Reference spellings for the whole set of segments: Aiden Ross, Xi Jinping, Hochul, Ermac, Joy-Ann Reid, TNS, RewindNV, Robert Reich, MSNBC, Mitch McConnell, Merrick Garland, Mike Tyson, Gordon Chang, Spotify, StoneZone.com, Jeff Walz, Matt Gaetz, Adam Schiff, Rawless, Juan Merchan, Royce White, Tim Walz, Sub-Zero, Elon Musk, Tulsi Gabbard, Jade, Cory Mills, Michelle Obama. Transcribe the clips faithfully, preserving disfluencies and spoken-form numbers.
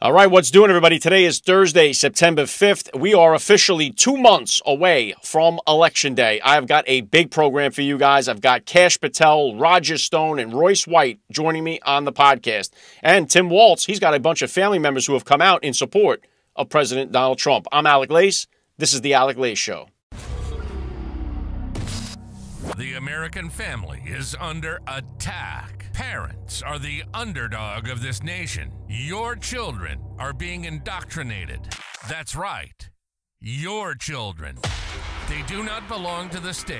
All right, what's doing, everybody? Today is Thursday, September fifth. We are officially two months away from Election Day. I've got a big program for you guys. I've got Kash Patel, Roger Stone, and Royce White joining me on the podcast. And Tim Walz, he's got a bunch of family members who have come out in support of President Donald Trump. I'm Alec Lace. This is The Alec Lace Show. The American family is under attack. Parents are the underdog of this nation. Your children are being indoctrinated. That's right, your children. They do not belong to the state.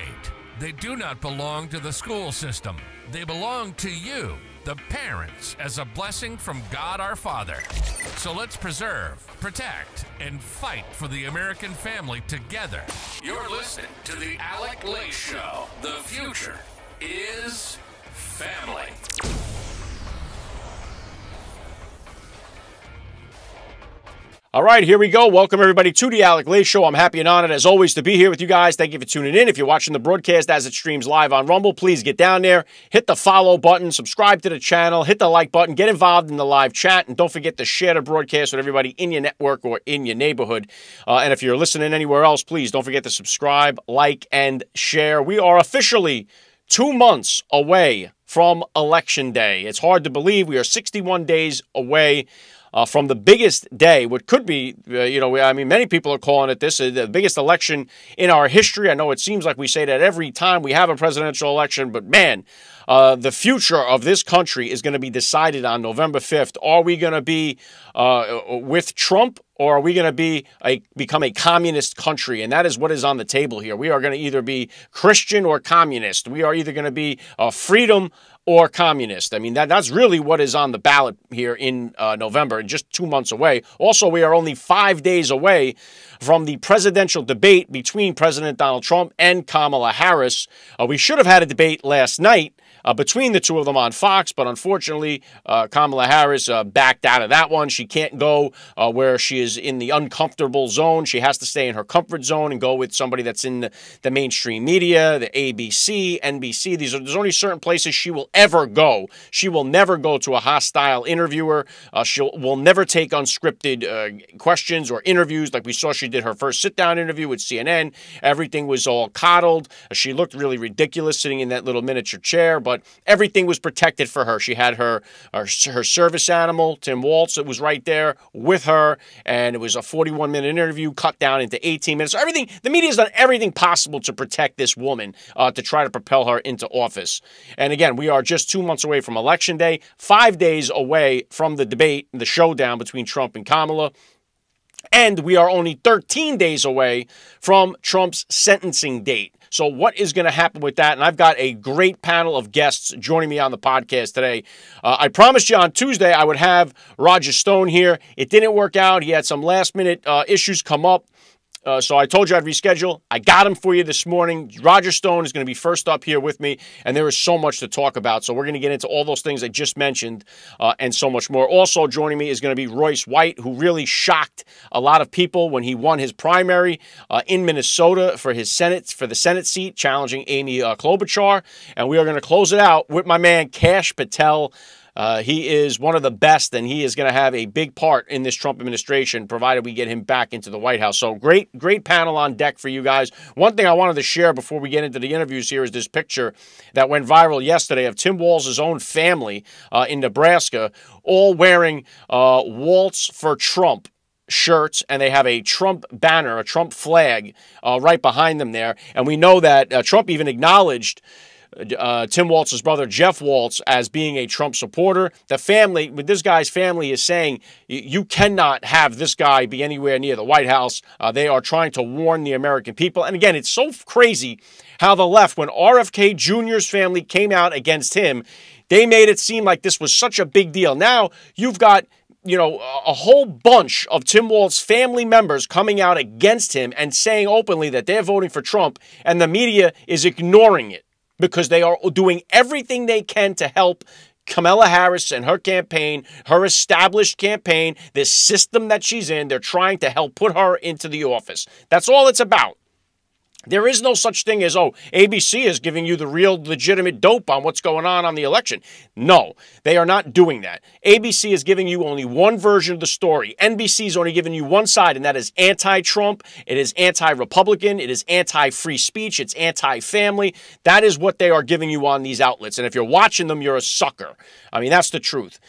They do not belong to the school system. They belong to you, the parents, as a blessing from God our Father. So let's preserve, protect, and fight for the American family together. You're listening to The Alec Lace Show. The future is family. All right, here we go. Welcome, everybody, to The Alec Lace Show. I'm happy and honored, as always, to be here with you guys. Thank you for tuning in. If you're watching the broadcast as it streams live on Rumble, please get down there, hit the follow button, subscribe to the channel, hit the like button, get involved in the live chat, and don't forget to share the broadcast with everybody in your network or in your neighborhood. Uh, and if you're listening anywhere else, please don't forget to subscribe, like, and share. We are officially two months away from Election Day. It's hard to believe we are sixty-one days away Uh, from the biggest day, what could be, uh, you know, I mean, many people are calling it this, uh, the biggest election in our history. I know it seems like we say that every time we have a presidential election, but man, uh, the future of this country is going to be decided on November fifth. Are we going to be uh, with Trump? Or are we going to be a, become a communist country? And that is what is on the table here. We are going to either be Christian or communist. We are either going to be uh, freedom or communist. I mean, that, that's really what is on the ballot here in uh, November, just two months away. Also, we are only five days away from the presidential debate between President Donald Trump and Kamala Harris. Uh, we should have had a debate last night Uh, between the two of them on Fox, but unfortunately, uh, Kamala Harris uh, backed out of that one. She can't go uh, where she is in the uncomfortable zone. She has to stay in her comfort zone and go with somebody that's in the, the mainstream media, the A B C, N B C. These are, there's only certain places she will ever go. She will never go to a hostile interviewer. Uh, she will never take unscripted uh, questions or interviews like we saw she did her first sit-down interview with C N N. Everything was all coddled. She looked really ridiculous sitting in that little miniature chair, but everything was protected for her. She had her, her her service animal, Tim Walz, that was right there with her, and it was a forty-one minute interview cut down into eighteen minutes. So everything, the media's done everything possible to protect this woman, uh, to try to propel her into office. And again, we are just two months away from Election Day, five days away from the debate, the showdown between Trump and Kamala. And we are only thirteen days away from Trump's sentencing date. So what is going to happen with that? And I've got a great panel of guests joining me on the podcast today. Uh, I promised you on Tuesday I would have Roger Stone here. It didn't work out. He had some last-minute uh, issues come up. Uh, so I told you I'd reschedule. I got him for you this morning. Roger Stone is going to be first up here with me, and there is so much to talk about. So we're going to get into all those things I just mentioned uh, and so much more. Also joining me is going to be Royce White, who really shocked a lot of people when he won his primary uh, in Minnesota for his Senate for the Senate seat, challenging Amy uh, Klobuchar. And we are going to close it out with my man Kash Patel. Uh, he is one of the best, and he is going to have a big part in this Trump administration, provided we get him back into the White House. So great, great panel on deck for you guys. One thing I wanted to share before we get into the interviews here is this picture that went viral yesterday of Tim Walz's own family uh, in Nebraska, all wearing uh, Walz for Trump shirts, and they have a Trump banner, a Trump flag uh, right behind them there. And we know that uh, Trump even acknowledged Uh, Tim Walz's brother, Jeff Walz, as being a Trump supporter. The family, with this guy's family, is saying you cannot have this guy be anywhere near the White House. Uh, they are trying to warn the American people. And again, it's so crazy how the left, when R F K Junior's family came out against him, they made it seem like this was such a big deal. Now you've got, you know, a whole bunch of Tim Walz's family members coming out against him and saying openly that they're voting for Trump, and the media is ignoring it, because they are doing everything they can to help Kamala Harris and her campaign, her established campaign, this system that she's in. They're trying to help put her into the office. That's all it's about. There is no such thing as, oh, A B C is giving you the real legitimate dope on what's going on on the election. No, they are not doing that. A B C is giving you only one version of the story. N B C is only giving you one side, and that is anti-Trump. It is anti-Republican. It is anti-free speech. It's anti-family. That is what they are giving you on these outlets. And if you're watching them, you're a sucker. I mean, that's the truth.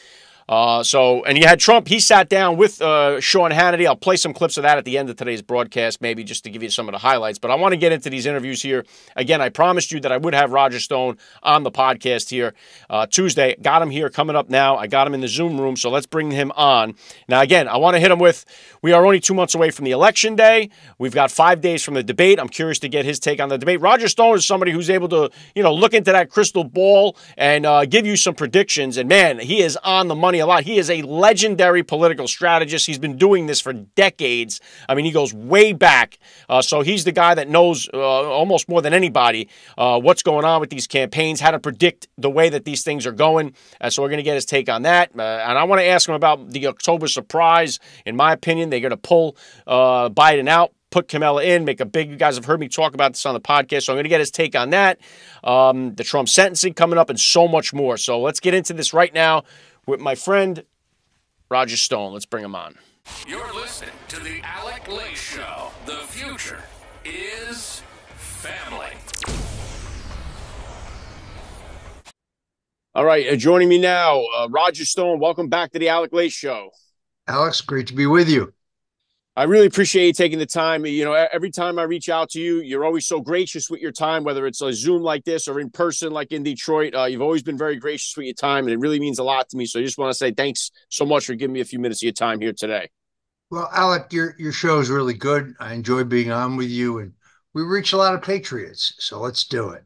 Uh, so, and you had Trump, he sat down with uh, Sean Hannity. I'll play some clips of that at the end of today's broadcast, maybe just to give you some of the highlights. But I want to get into these interviews here. Again, I promised you that I would have Roger Stone on the podcast here uh, Tuesday. Got him here coming up now. I got him in the Zoom room, so let's bring him on. Now, again, I want to hit him with, we are only two months away from the election day. We've got five days from the debate. I'm curious to get his take on the debate. Roger Stone is somebody who's able to, you know, look into that crystal ball and uh, give you some predictions. And, man, he is on the money a lot. He is a legendary political strategist. He's been doing this for decades. I mean, he goes way back. Uh, so he's the guy that knows uh, almost more than anybody uh, what's going on with these campaigns, how to predict the way that these things are going. Uh, so we're going to get his take on that. Uh, and I want to ask him about the October surprise. In my opinion, they're going to pull uh, Biden out, put Kamala in, make a big, you guys have heard me talk about this on the podcast, so I'm going to get his take on that. Um, the Trump sentencing coming up and so much more. So let's get into this right now with my friend, Roger Stone. Let's bring him on. You're listening to The Alec Lace Show. The future is family. All right, uh, joining me now, uh, Roger Stone. Welcome back to The Alec Lace Show. Alex, great to be with you. I really appreciate you taking the time. You know, every time I reach out to you, you're always so gracious with your time, whether it's a Zoom like this or in person like in Detroit. Uh, you've always been very gracious with your time, and it really means a lot to me. So I just want to say thanks so much for giving me a few minutes of your time here today. Well, Alec, your, your show is really good. I enjoy being on with you, and we reach a lot of patriots. So let's do it.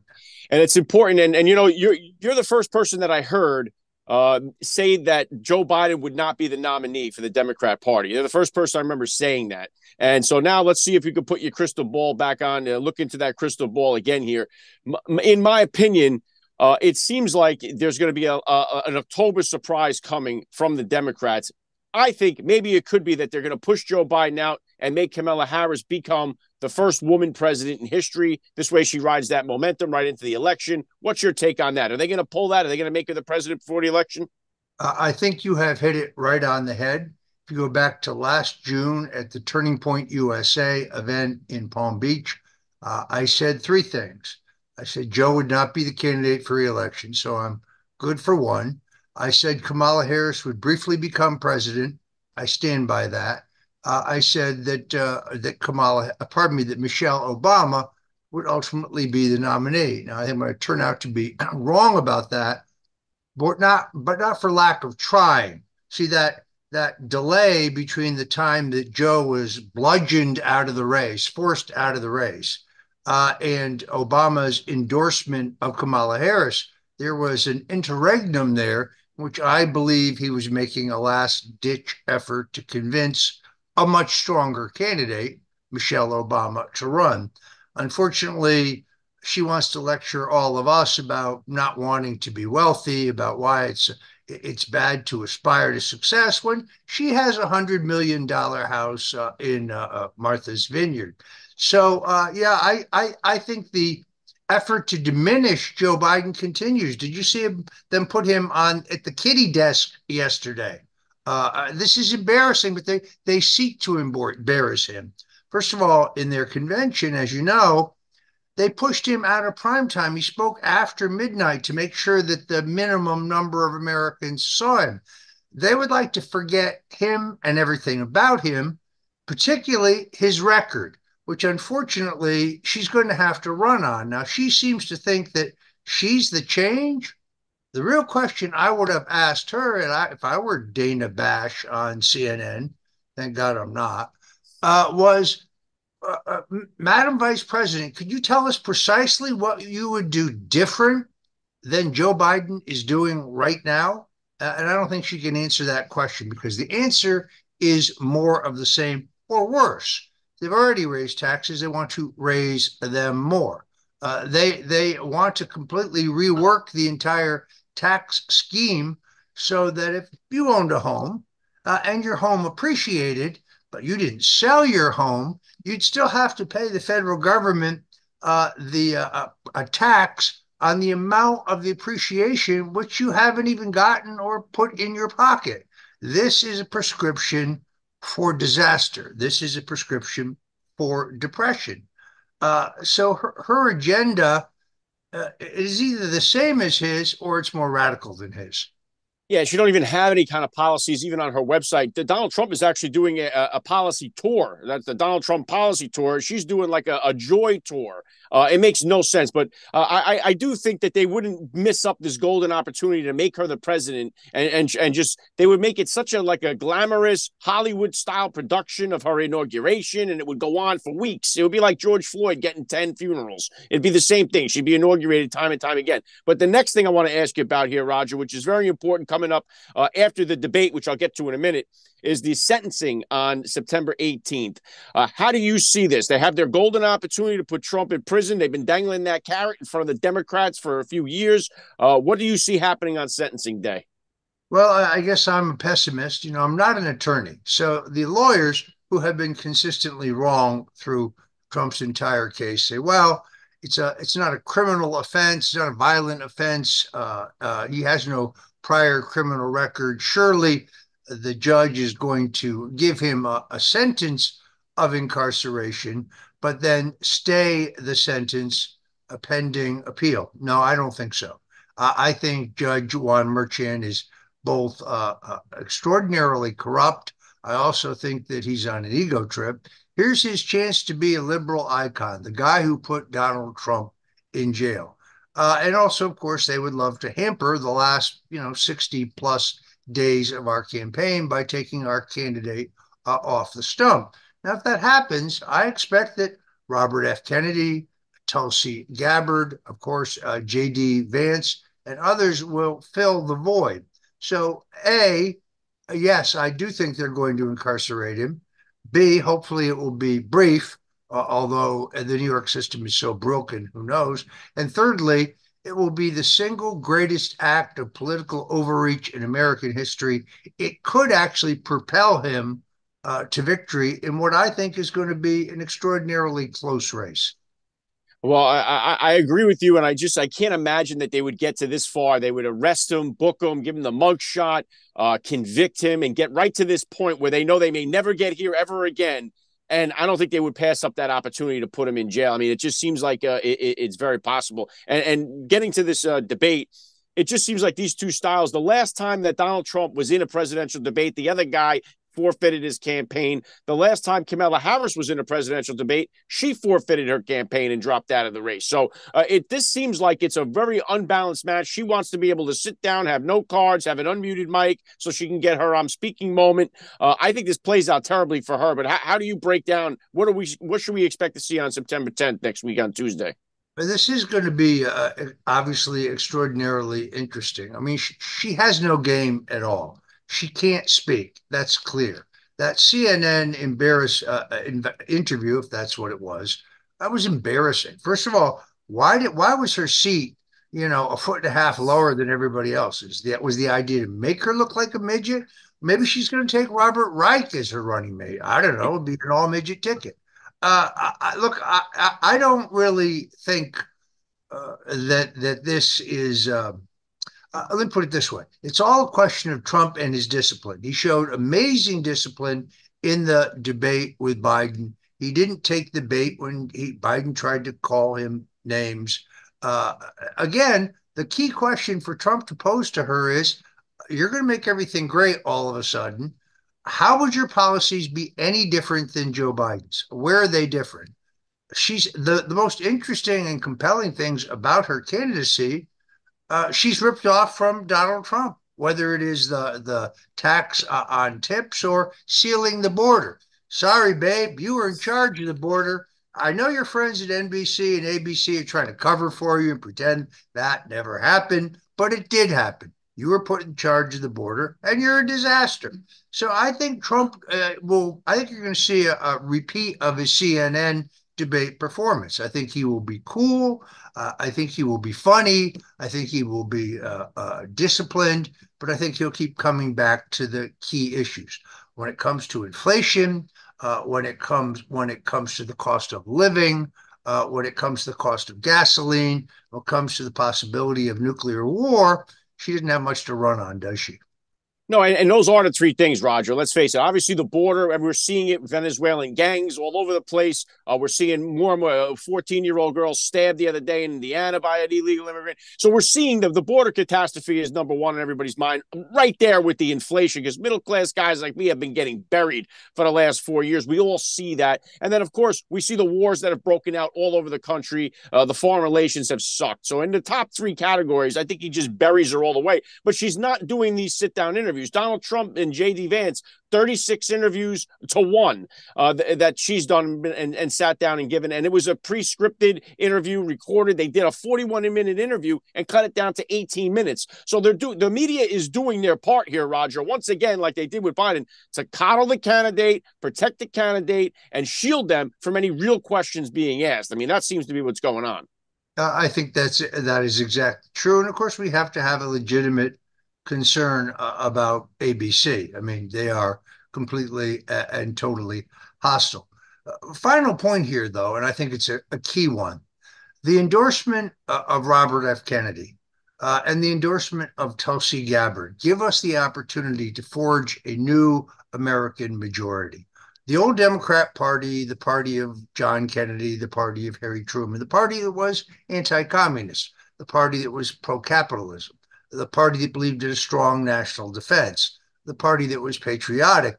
And it's important. And, and you know, you're, you're the first person that I heard Uh, say that Joe Biden would not be the nominee for the Democrat Party. You're the first person I remember saying that. And so now let's see if you can put your crystal ball back on and look into that crystal ball again here. M- in my opinion, uh, it seems like there's going to be a, a, an October surprise coming from the Democrats. I think maybe it could be that they're going to push Joe Biden out and make Kamala Harris become the first woman president in history. This way she rides that momentum right into the election. What's your take on that? Are they going to pull that? Are they going to make her the president before the election? Uh, I think you have hit it right on the head. If you go back to last June at the Turning Point U S A event in Palm Beach, uh, I said three things. I said Joe would not be the candidate for re-election, so I'm good for one. I said Kamala Harris would briefly become president. I stand by that. Uh, I said that uh, that Kamala, pardon me, that Michelle Obama would ultimately be the nominee. Now, I think I'm going to turn out to be wrong about that, but not but not for lack of trying. See, that that delay between the time that Joe was bludgeoned out of the race, forced out of the race, uh, and Obama's endorsement of Kamala Harris, there was an interregnum there, which I believe he was making a last-ditch effort to convince a much stronger candidate, Michelle Obama, to run. Unfortunately, she wants to lecture all of us about not wanting to be wealthy, about why it's it's bad to aspire to success when she has a hundred million dollar house uh, in uh, Martha's Vineyard. So uh, yeah, I, I I think the effort to diminish Joe Biden continues. Did you see him, them put him on at the kiddie desk yesterday? Uh, this is embarrassing, but they, they seek to embarrass him. First of all, in their convention, as you know, they pushed him out of prime time. He spoke after midnight to make sure that the minimum number of Americans saw him. They would like to forget him and everything about him, particularly his record, which unfortunately she's going to have to run on. Now, she seems to think that she's the change. The real question I would have asked her, and I, if I were Dana Bash on C N N, thank God I'm not, uh, was, uh, uh, Madam Vice President, could you tell us precisely what you would do different than Joe Biden is doing right now? Uh, and I don't think she can answer that question because the answer is more of the same or worse. They've already raised taxes. They want to raise them more. Uh, they they want to completely rework the entire tax scheme so that if you owned a home uh, and your home appreciated, but you didn't sell your home, you'd still have to pay the federal government uh, the uh, attacks on the amount of the appreciation which you haven't even gotten or put in your pocket. This is a prescription for disaster. This is a prescription for depression. Uh, so her, her agenda uh, is either the same as his or it's more radical than his. Yeah, she don't even have any kind of policies, even on her website. The Donald Trump is actually doing a, a policy tour. That's the Donald Trump policy tour. She's doing like a, a joy tour. Uh, it makes no sense. But uh, I, I do think that they wouldn't miss up this golden opportunity to make her the president. And and, and just they would make it such a like a glamorous Hollywood style production of her inauguration. And it would go on for weeks. It would be like George Floyd getting ten funerals. It'd be the same thing. She'd be inaugurated time and time again. But the next thing I want to ask you about here, Roger, which is very important, coming up uh, after the debate, which I'll get to in a minute, is the sentencing on September eighteenth. Uh, how do you see this? They have their golden opportunity to put Trump in prison. They've been dangling that carrot in front of the Democrats for a few years. Uh, what do you see happening on sentencing day? Well, I guess I'm a pessimist. You know, I'm not an attorney. So the lawyers who have been consistently wrong through Trump's entire case say, well, it's a, it's not a criminal offense. It's not a violent offense. Uh, uh, he has no prior criminal record. Surely the judge is going to give him a, a sentence of incarceration, but then stay the sentence pending appeal. No, I don't think so. Uh, I think Judge Juan Merchan is both uh, uh, extraordinarily corrupt. I also think that he's on an ego trip. Here's his chance to be a liberal icon, the guy who put Donald Trump in jail. Uh, and also, of course, they would love to hamper the last, you know, sixty plus days of our campaign by taking our candidate uh, off the stump. Now, if that happens, I expect that Robert F. Kennedy, Tulsi Gabbard, of course, uh, J D. Vance, and others will fill the void. So, A, yes, I do think they're going to incarcerate him. B, hopefully it will be brief. Uh, although the New York system is so broken, who knows? And thirdly, it will be the single greatest act of political overreach in American history. It could actually propel him uh, to victory in what I think is going to be an extraordinarily close race. Well, I, I, I agree with you. And I just I can't imagine that they would get to this far. They would arrest him, book him, give him the mugshot, uh, convict him, and get right to this point where they know they may never get here ever again. And I don't think they would pass up that opportunity to put him in jail. I mean, it just seems like uh, it, it's very possible. And, and getting to this uh, debate, it just seems like these two styles. The last time that Donald Trump was in a presidential debate, the other guy forfeited his campaign. The last time Kamala Harris was in a presidential debate, she forfeited her campaign and dropped out of the race. So uh, it this seems like it's a very unbalanced match. She wants to be able to sit down, have no cards, have an unmuted mic so she can get her I'm speaking moment. Uh, I think this plays out terribly for her. But how, how do you break down what are we what should we expect to see on September tenth next week on Tuesday? This is going to be uh, obviously extraordinarily interesting. I mean, she, she has no game at all. She can't speak. That's clear. That C N N embarrass uh, interview, if that's what it was, that was embarrassing. First of all, why did why was her seat, you know, a foot and a half lower than everybody else's? That was the idea to make her look like a midget. Maybe she's going to take Robert Reich as her running mate. I don't know. It'd be an all midget ticket. Uh, I, I, look, I, I don't really think uh, that that this is. Uh, Uh, let me put it this way. It's all a question of Trump and his discipline. He showed amazing discipline in the debate with Biden. He didn't take the bait when he, Biden tried to call him names. Uh, again, the key question for Trump to pose to her is, you're going to make everything great all of a sudden. How would your policies be any different than Joe Biden's? Where are they different? She's the, the most interesting and compelling things about her candidacy. Uh, she's ripped off from Donald Trump, whether it is the, the tax uh, on tips or sealing the border. Sorry, babe, you were in charge of the border. I know your friends at N B C and A B C are trying to cover for you and pretend that never happened, but it did happen. You were put in charge of the border, and you're a disaster. So I think Trump uh, will, I think you're going to see a, a repeat of his C N N debate performance. I think he will be cool. Uh, I think he will be funny. I think he will be uh, uh, disciplined, but I think he'll keep coming back to the key issues. When it comes to inflation, uh, when it comes when it comes to the cost of living, uh, when it comes to the cost of gasoline, when it comes to the possibility of nuclear war, she doesn't have much to run on, does she? No, and, and those are the three things, Roger. Let's face it. Obviously, the border, and we're seeing it, Venezuelan gangs all over the place. Uh, we're seeing more and more. A fourteen-year-old girl stabbed the other day in Indiana by an illegal immigrant. So we're seeing that the border catastrophe is number one in everybody's mind, right there with the inflation, because middle-class guys like me have been getting buried for the last four years. We all see that. And then, of course, we see the wars that have broken out all over the country. Uh, the foreign relations have sucked. So in the top three categories, I think he just buries her all the way. But she's not doing these sit-down interviews. Donald Trump and J D. Vance, thirty-six interviews to one uh, th- that she's done and, and sat down and given. And it was a pre-scripted interview recorded. They did a forty-one minute interview and cut it down to eighteen minutes. So they're do- the media is doing their part here, Roger, once again, like they did with Biden, to coddle the candidate, protect the candidate, and shield them from any real questions being asked. I mean, that seems to be what's going on. Uh, I think that's that is exactly true. And, of course, we have to have a legitimate concern uh, about A B C. I mean, they are completely uh, and totally hostile. Uh, final point here, though, and I think it's a, a key one. The endorsement uh, of Robert F. Kennedy uh, and the endorsement of Tulsi Gabbard give us the opportunity to forge a new American majority. The old Democrat Party, the party of John Kennedy, the party of Harry Truman, the party that was anti-communist, the party that was pro-capitalism, the party that believed in a strong national defense, the party that was patriotic,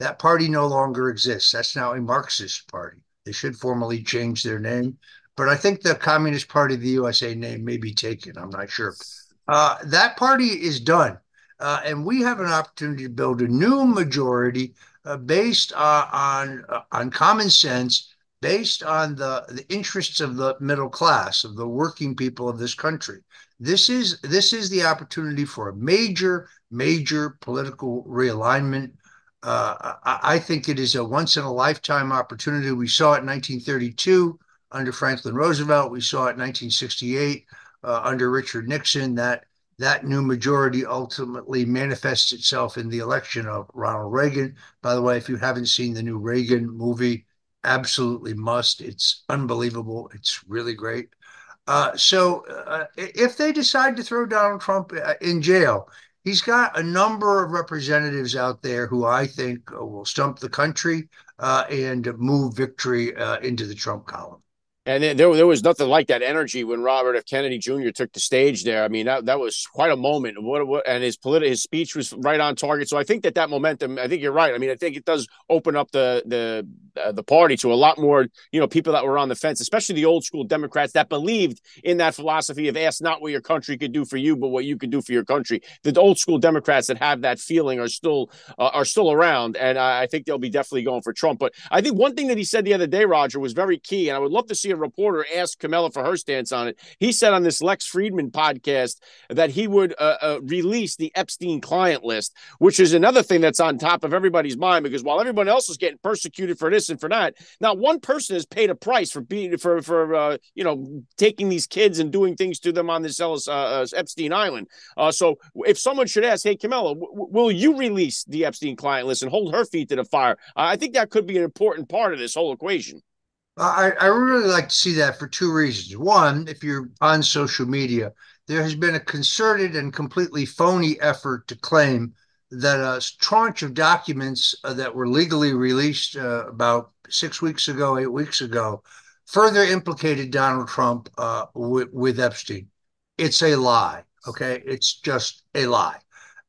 that party no longer exists. That's now a Marxist party. They should formally change their name. But I think the Communist Party of the U S A name may be taken. I'm not sure. Uh, that party is done. Uh, and we have an opportunity to build a new majority uh, based uh, on uh, on common sense, based on the, the interests of the middle class, of the working people of this country. This is this is the opportunity for a major, major political realignment. Uh, I, I think it is a once-in-a-lifetime opportunity. We saw it in nineteen thirty-two under Franklin Roosevelt. We saw it in nineteen sixty-eight uh, under Richard Nixon. That that new majority ultimately manifests itself in the election of Ronald Reagan. By the way, if you haven't seen the new Reagan movie, absolutely must. It's unbelievable. It's really great. Uh, so uh, if they decide to throw Donald Trump in jail, he's got a number of representatives out there who I think will stump the country uh, and move victory uh, into the Trump column. And there, there was nothing like that energy when Robert F. Kennedy Junior took the stage there. I mean, that, that was quite a moment. What, what, and his politi- his speech was right on target. So I think that that momentum, I think you're right. I mean, I think it does open up the the uh, the party to a lot more, you know, people that were on the fence, especially the old school Democrats that believed in that philosophy of ask not what your country could do for you, but what you could do for your country. The old school Democrats that have that feeling are still uh, are still around. And I, I think they'll be definitely going for Trump. But I think one thing that he said the other day, Roger, was very key. And I would love to see a reporter asked Kamala for her stance on it. He said on this Lex Friedman podcast that he would uh, uh, release the Epstein client list, which is another thing that's on top of everybody's mind, because while everyone else is getting persecuted for this and for that, not one person has paid a price for being for for uh, you know taking these kids and doing things to them on this uh, uh, Epstein Island. Uh, so if someone should ask, hey Kamala, w- will you release the Epstein client list and hold her feet to the fire? Uh, I think that could be an important part of this whole equation. I, I really like to see that for two reasons. One, if you're on social media, there has been a concerted and completely phony effort to claim that a tranche of documents that were legally released uh, about six weeks ago, eight weeks ago, further implicated Donald Trump uh, w- with Epstein. It's a lie, okay? It's just a lie.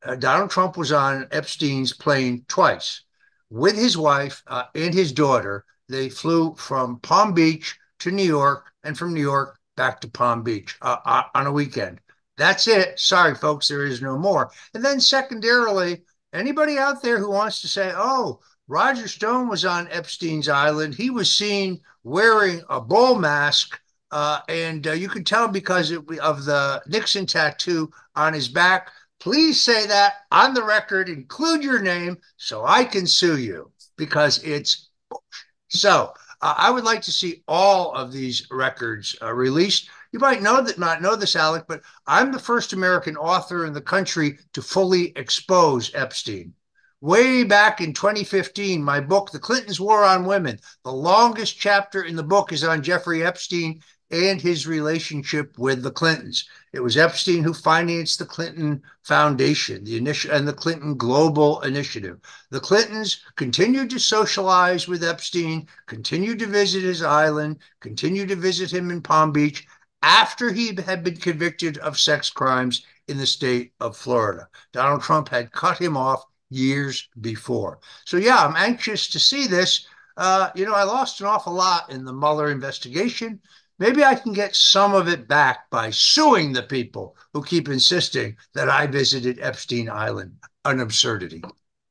Uh, Donald Trump was on Epstein's plane twice with his wife uh, and his daughter. They flew from Palm Beach to New York and from New York back to Palm Beach uh, on a weekend. That's it. Sorry, folks, there is no more. And then secondarily, anybody out there who wants to say, oh, Roger Stone was on Epstein's Island. He was seen wearing a bowl mask. Uh, and uh, you can tell because it, of the Nixon tattoo on his back. Please say that on the record. Include your name so I can sue you, because it's bullshit. So uh, I would like to see all of these records uh, released. You might know that, not know this, Alec, but I'm the first American author in the country to fully expose Epstein. Way back in twenty fifteen, my book, The Clintons' War on Women, the longest chapter in the book is on Jeffrey Epstein and his relationship with the Clintons. It was Epstein who financed the Clinton Foundation the initi- and the Clinton Global Initiative. The Clintons continued to socialize with Epstein, continued to visit his island, continued to visit him in Palm Beach after he had been convicted of sex crimes in the state of Florida. Donald Trump had cut him off years before. So yeah, I'm anxious to see this. Uh, you know, I lost an awful lot in the Mueller investigation. Maybe I can get some of it back by suing the people who keep insisting that I visited Epstein Island. An absurdity.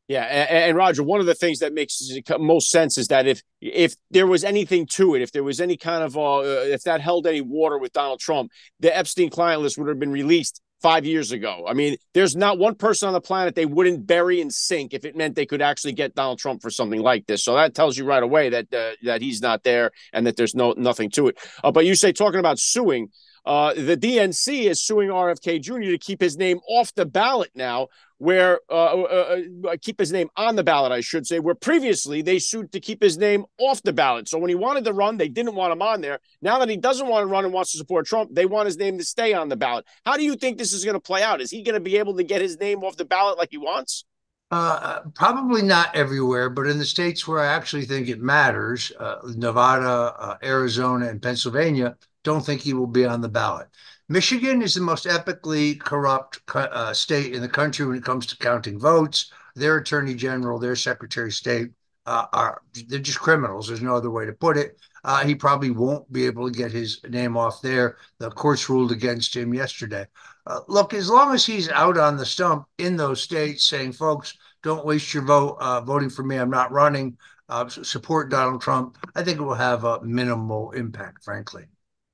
Yeah. And, and Roger, one of the things that makes most sense is that if if there was anything to it, if there was any kind of, uh, if that held any water with Donald Trump, the Epstein client list would have been released five years ago. I mean, there's not one person on the planet they wouldn't bury and sink if it meant they could actually get Donald Trump for something like this. So that tells you right away that uh, that he's not there and that there's no nothing to it. Uh, but you say talking about suing, uh, the D N C is suing R F K Junior to keep his name off the ballot now, where uh, uh, keep his name on the ballot, I should say, where previously they sued to keep his name off the ballot. So when he wanted to run, they didn't want him on there. Now that he doesn't want to run and wants to support Trump, they want his name to stay on the ballot. How do you think this is going to play out? Is he going to be able to get his name off the ballot like he wants? Uh, probably not everywhere, but in the states where I actually think it matters, uh, Nevada, uh, Arizona, and Pennsylvania, don't think he will be on the ballot. Michigan is the most epically corrupt uh, state in the country when it comes to counting votes. Their attorney general, their secretary of state, uh, are they're just criminals. There's no other way to put it. Uh, he probably won't be able to get his name off there. The courts ruled against him yesterday. Uh, look, as long as he's out on the stump in those states saying, folks, don't waste your vote uh, voting for me. I'm not running. Uh, support Donald Trump. I think it will have a minimal impact, frankly.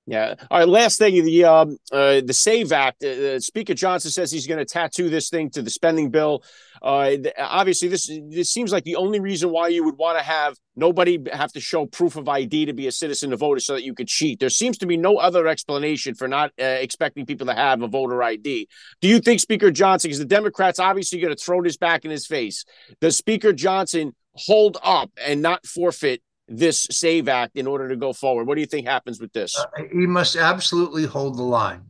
Yeah. All right. Last thing, the um, uh, the SAVE Act. Uh, Speaker Johnson says he's going to tattoo this thing to the spending bill. Uh, th- obviously, this this seems like the only reason why you would want to have nobody have to show proof of I D to be a citizen to vote is so that you could cheat. There seems to be no other explanation for not uh, expecting people to have a voter I D. Do you think Speaker Johnson, because the Democrats obviously going to throw this back in his face, does Speaker Johnson hold up and not forfeit this SAVE Act in order to go forward? What do you think happens with this? Uh, he must absolutely hold the line.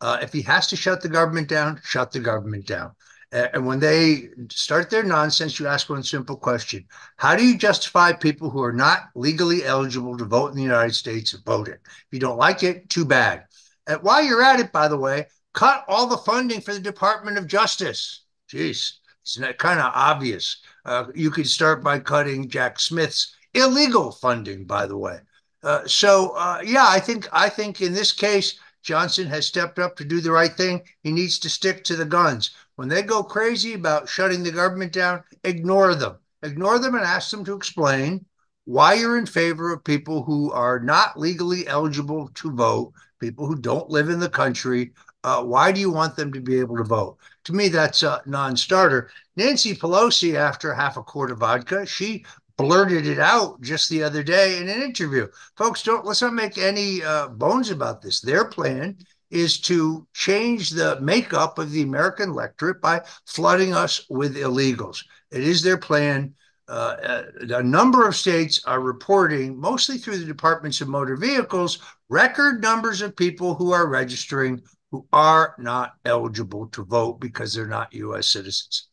Uh, if he has to shut the government down, shut the government down. Uh, and when they start their nonsense, you ask one simple question. How do you justify people who are not legally eligible to vote in the United States voting? If you don't like it, too bad. And while you're at it, by the way, cut all the funding for the Department of Justice. Jeez, it's kind of obvious. Uh, you could start by cutting Jack Smith's illegal funding, by the way. Uh, so, uh, yeah, I think I think in this case, Johnson has stepped up to do the right thing. He needs to stick to the guns. When they go crazy about shutting the government down, ignore them. Ignore them and ask them to explain why you're in favor of people who are not legally eligible to vote, people who don't live in the country. Uh, why do you want them to be able to vote? To me, that's a non-starter. Nancy Pelosi, after half a quart of vodka, she blurted it out just the other day in an interview. Folks, don't let's not make any uh, bones about this. Their plan is to change the makeup of the American electorate by flooding us with illegals. It is their plan. Uh, a number of states are reporting, mostly through the Departments of Motor Vehicles, record numbers of people who are registering who are not eligible to vote because they're not U S citizens.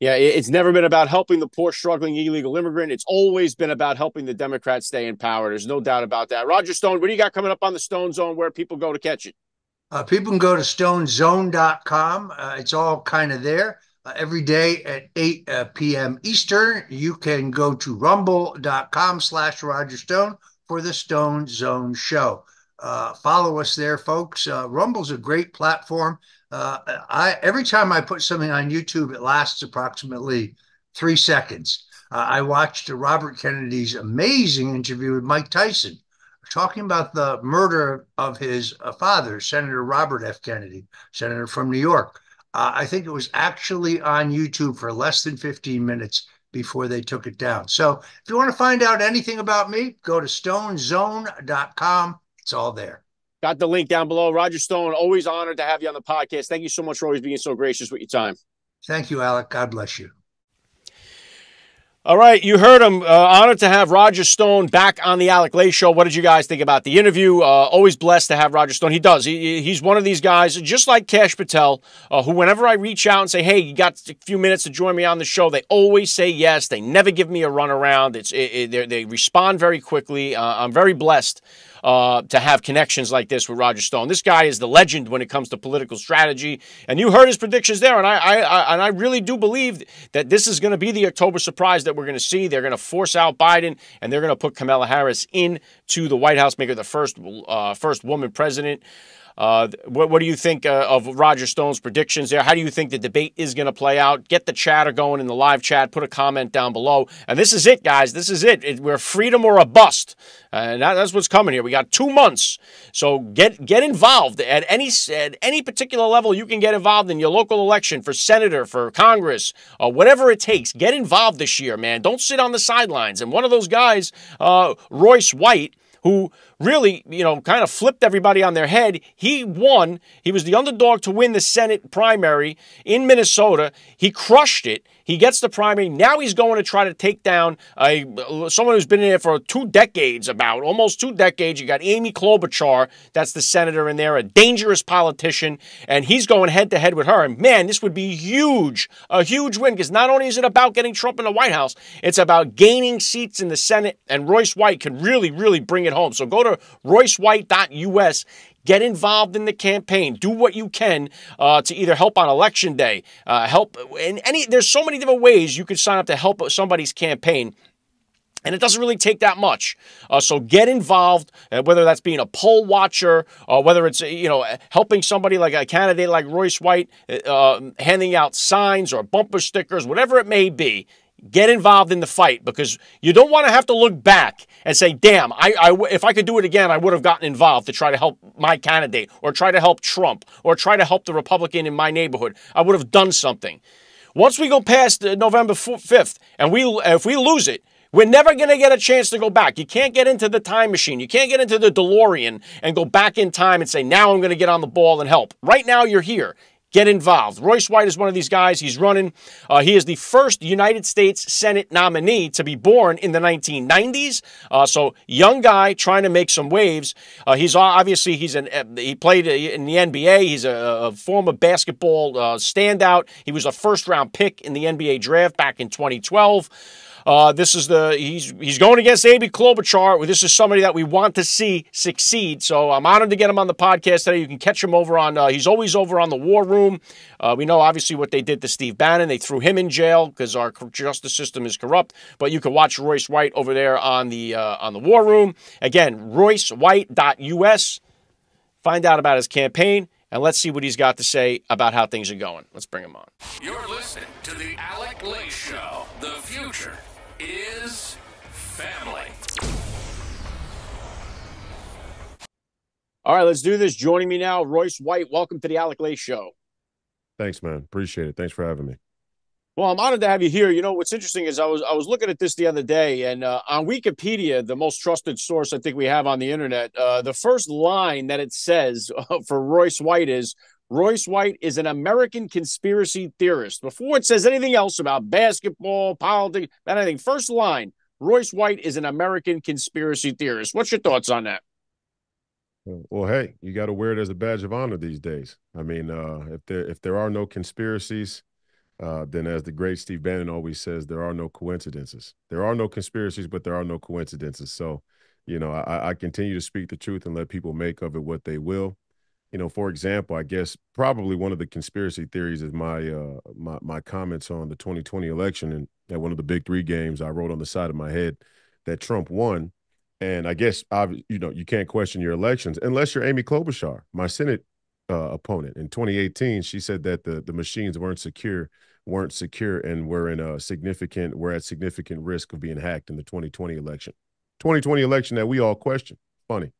Yeah, it's never been about helping the poor, struggling illegal immigrant. It's always been about helping the Democrats stay in power. There's no doubt about that. Roger Stone, what do you got coming up on the Stone Zone where people go to catch it? Uh, people can go to Stone Zone dot com. Uh, it's all kind of there. Uh, every day at eight p.m. Eastern, you can go to Rumble.com slash Roger Stone for the Stone Zone show. Uh, follow us there, folks. Uh, Rumble's a great platform. Uh, I every time I put something on YouTube, it lasts approximately three seconds. Uh, I watched Robert Kennedy's amazing interview with Mike Tyson, talking about the murder of his uh, father, Senator Robert F. Kennedy, senator from New York. Uh, I think it was actually on YouTube for less than fifteen minutes before they took it down. So if you want to find out anything about me, go to Stone Zone dot com. It's all there. Got the link down below. Roger Stone, always honored to have you on the podcast. Thank you so much for always being so gracious with your time. Thank you, Alec. God bless you. All right, you heard him. Uh, honored to have Roger Stone back on the Alec Lace Show. What did you guys think about the interview? Uh, always blessed to have Roger Stone. He does. He, he's one of these guys, just like Kash Patel, uh, who whenever I reach out and say, hey, you got a few minutes to join me on the show, they always say yes. They never give me a runaround. It's, it, it, they respond very quickly. Uh, I'm very blessed uh, to have connections like this with Roger Stone. This guy is the legend when it comes to political strategy. And you heard his predictions there. And I, I, I, and I really do believe that this is going to be the October surprise that that we're going to see. They're going to force out Biden, and they're going to put Kamala Harris into the White House, make her the first uh, first woman president. Uh, what, what do you think uh, of Roger Stone's predictions there? How do you think the debate is going to play out? Get the chatter going in the live chat. Put a comment down below. And this is it, guys. This is it. it we're freedom or a bust. Uh, and that, that's what's coming here. We got two months. So get get involved at any at any particular level. You can get involved in your local election for senator, for Congress, uh, whatever it takes. Get involved this year, man. Don't sit on the sidelines. And one of those guys, uh, Royce White, who really, you know, kind of flipped everybody on their head. He won. He was the underdog to win the Senate primary in Minnesota. He crushed it. He gets the primary. Now he's going to try to take down a, someone who's been in there for two decades, about almost two decades. You got Amy Klobuchar. That's the senator in there, a dangerous politician. And he's going head to head with her. And man, this would be huge, a huge win, because not only is it about getting Trump in the White House, it's about gaining seats in the Senate. And Royce White can really, really bring it home. So go to Royce White dot U S. Get involved in the campaign. Do what you can uh, to either help on election day, uh, help in any. There's so many different ways you can sign up to help somebody's campaign. And it doesn't really take that much. Uh, so get involved, uh, whether that's being a poll watcher, uh, whether it's, you know, helping somebody like a candidate like Royce White, uh, handing out signs or bumper stickers, whatever it may be. Get involved in the fight, because you don't want to have to look back and say, damn, I, I, if I could do it again, I would have gotten involved to try to help my candidate or try to help Trump or try to help the Republican in my neighborhood. I would have done something. Once we go past November fifth and we if we lose it, we're never going to get a chance to go back. You can't get into the time machine. You can't get into the DeLorean and go back in time and say, now I'm going to get on the ball and help. Right now, you're here. Get involved. Royce White is one of these guys. He's running. Uh, he is the first United States Senate nominee to be born in the nineteen nineties. Uh, so young guy trying to make some waves. Uh, he's obviously he's an he played in the N B A. He's a, a former basketball uh, standout. He was a first round pick in the N B A draft back in twenty twelve. Uh, this is the he's he's going against Amy Klobuchar. This is somebody that we want to see succeed. So I'm honored to get him on the podcast today. You can catch him over on uh, he's always over on The War Room. Uh, we know obviously what they did to Steve Bannon. They threw him in jail because our justice system is corrupt. But you can watch Royce White over there on the uh, on the War Room again. Royce White dot U S. Find out about his campaign. And let's see what he's got to say about how things are going. Let's bring him on. You're listening to The Alec Lace Show. The future is family. All right, let's do this. Joining me now, Royce White. Welcome to The Alec Lace Show. Thanks, man. Appreciate it. Thanks for having me. Well, I'm honored to have you here. You know, what's interesting is I was I was looking at this the other day, and uh, on Wikipedia, the most trusted source I think we have on the internet, uh, the first line that it says for Royce White is, Royce White is an American conspiracy theorist. Before it says anything else about basketball, politics, anything, first line, Royce White is an American conspiracy theorist. What's your thoughts on that? Well, hey, you got to wear it as a badge of honor these days. I mean, uh, if there if there are no conspiracies, Uh, then as the great Steve Bannon always says, there are no coincidences. There are no conspiracies, but there are no coincidences. So, you know, I, I continue to speak the truth and let people make of it what they will. You know, for example, I guess probably one of the conspiracy theories is my uh, my, my comments on the twenty twenty election. And at one of the big three games, I wrote on the side of my head that Trump won. And I guess, I've, you know, you can't question your elections unless you're Amy Klobuchar, my Senate uh, opponent. In twenty eighteen, she said that the, the machines weren't secure. weren't secure and were in a significant, we're at significant risk of being hacked in the twenty twenty election. twenty twenty election that we all question. Funny.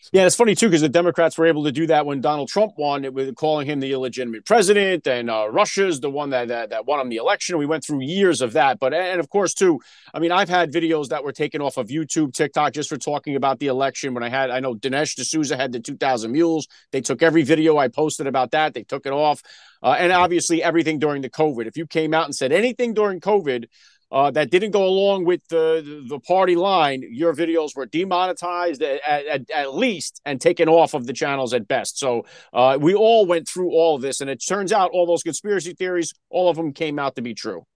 So. Yeah, it's funny, too, because the Democrats were able to do that when Donald Trump won, it was calling him the illegitimate president, and uh, Russia's the one that, that that won him the election. We went through years of that. But and of course, too, I mean, I've had videos that were taken off of YouTube, TikTok, just for talking about the election. When I had, I know Dinesh D'Souza had the two thousand Mules. They took every video I posted about that. They took it off. Uh, and obviously everything during the COVID. If you came out and said anything during COVID, uh, that didn't go along with the, the party line, your videos were demonetized at, at, at least and taken off of the channels at best. So uh, we all went through all of this, and it turns out all those conspiracy theories, all of them came out to be true.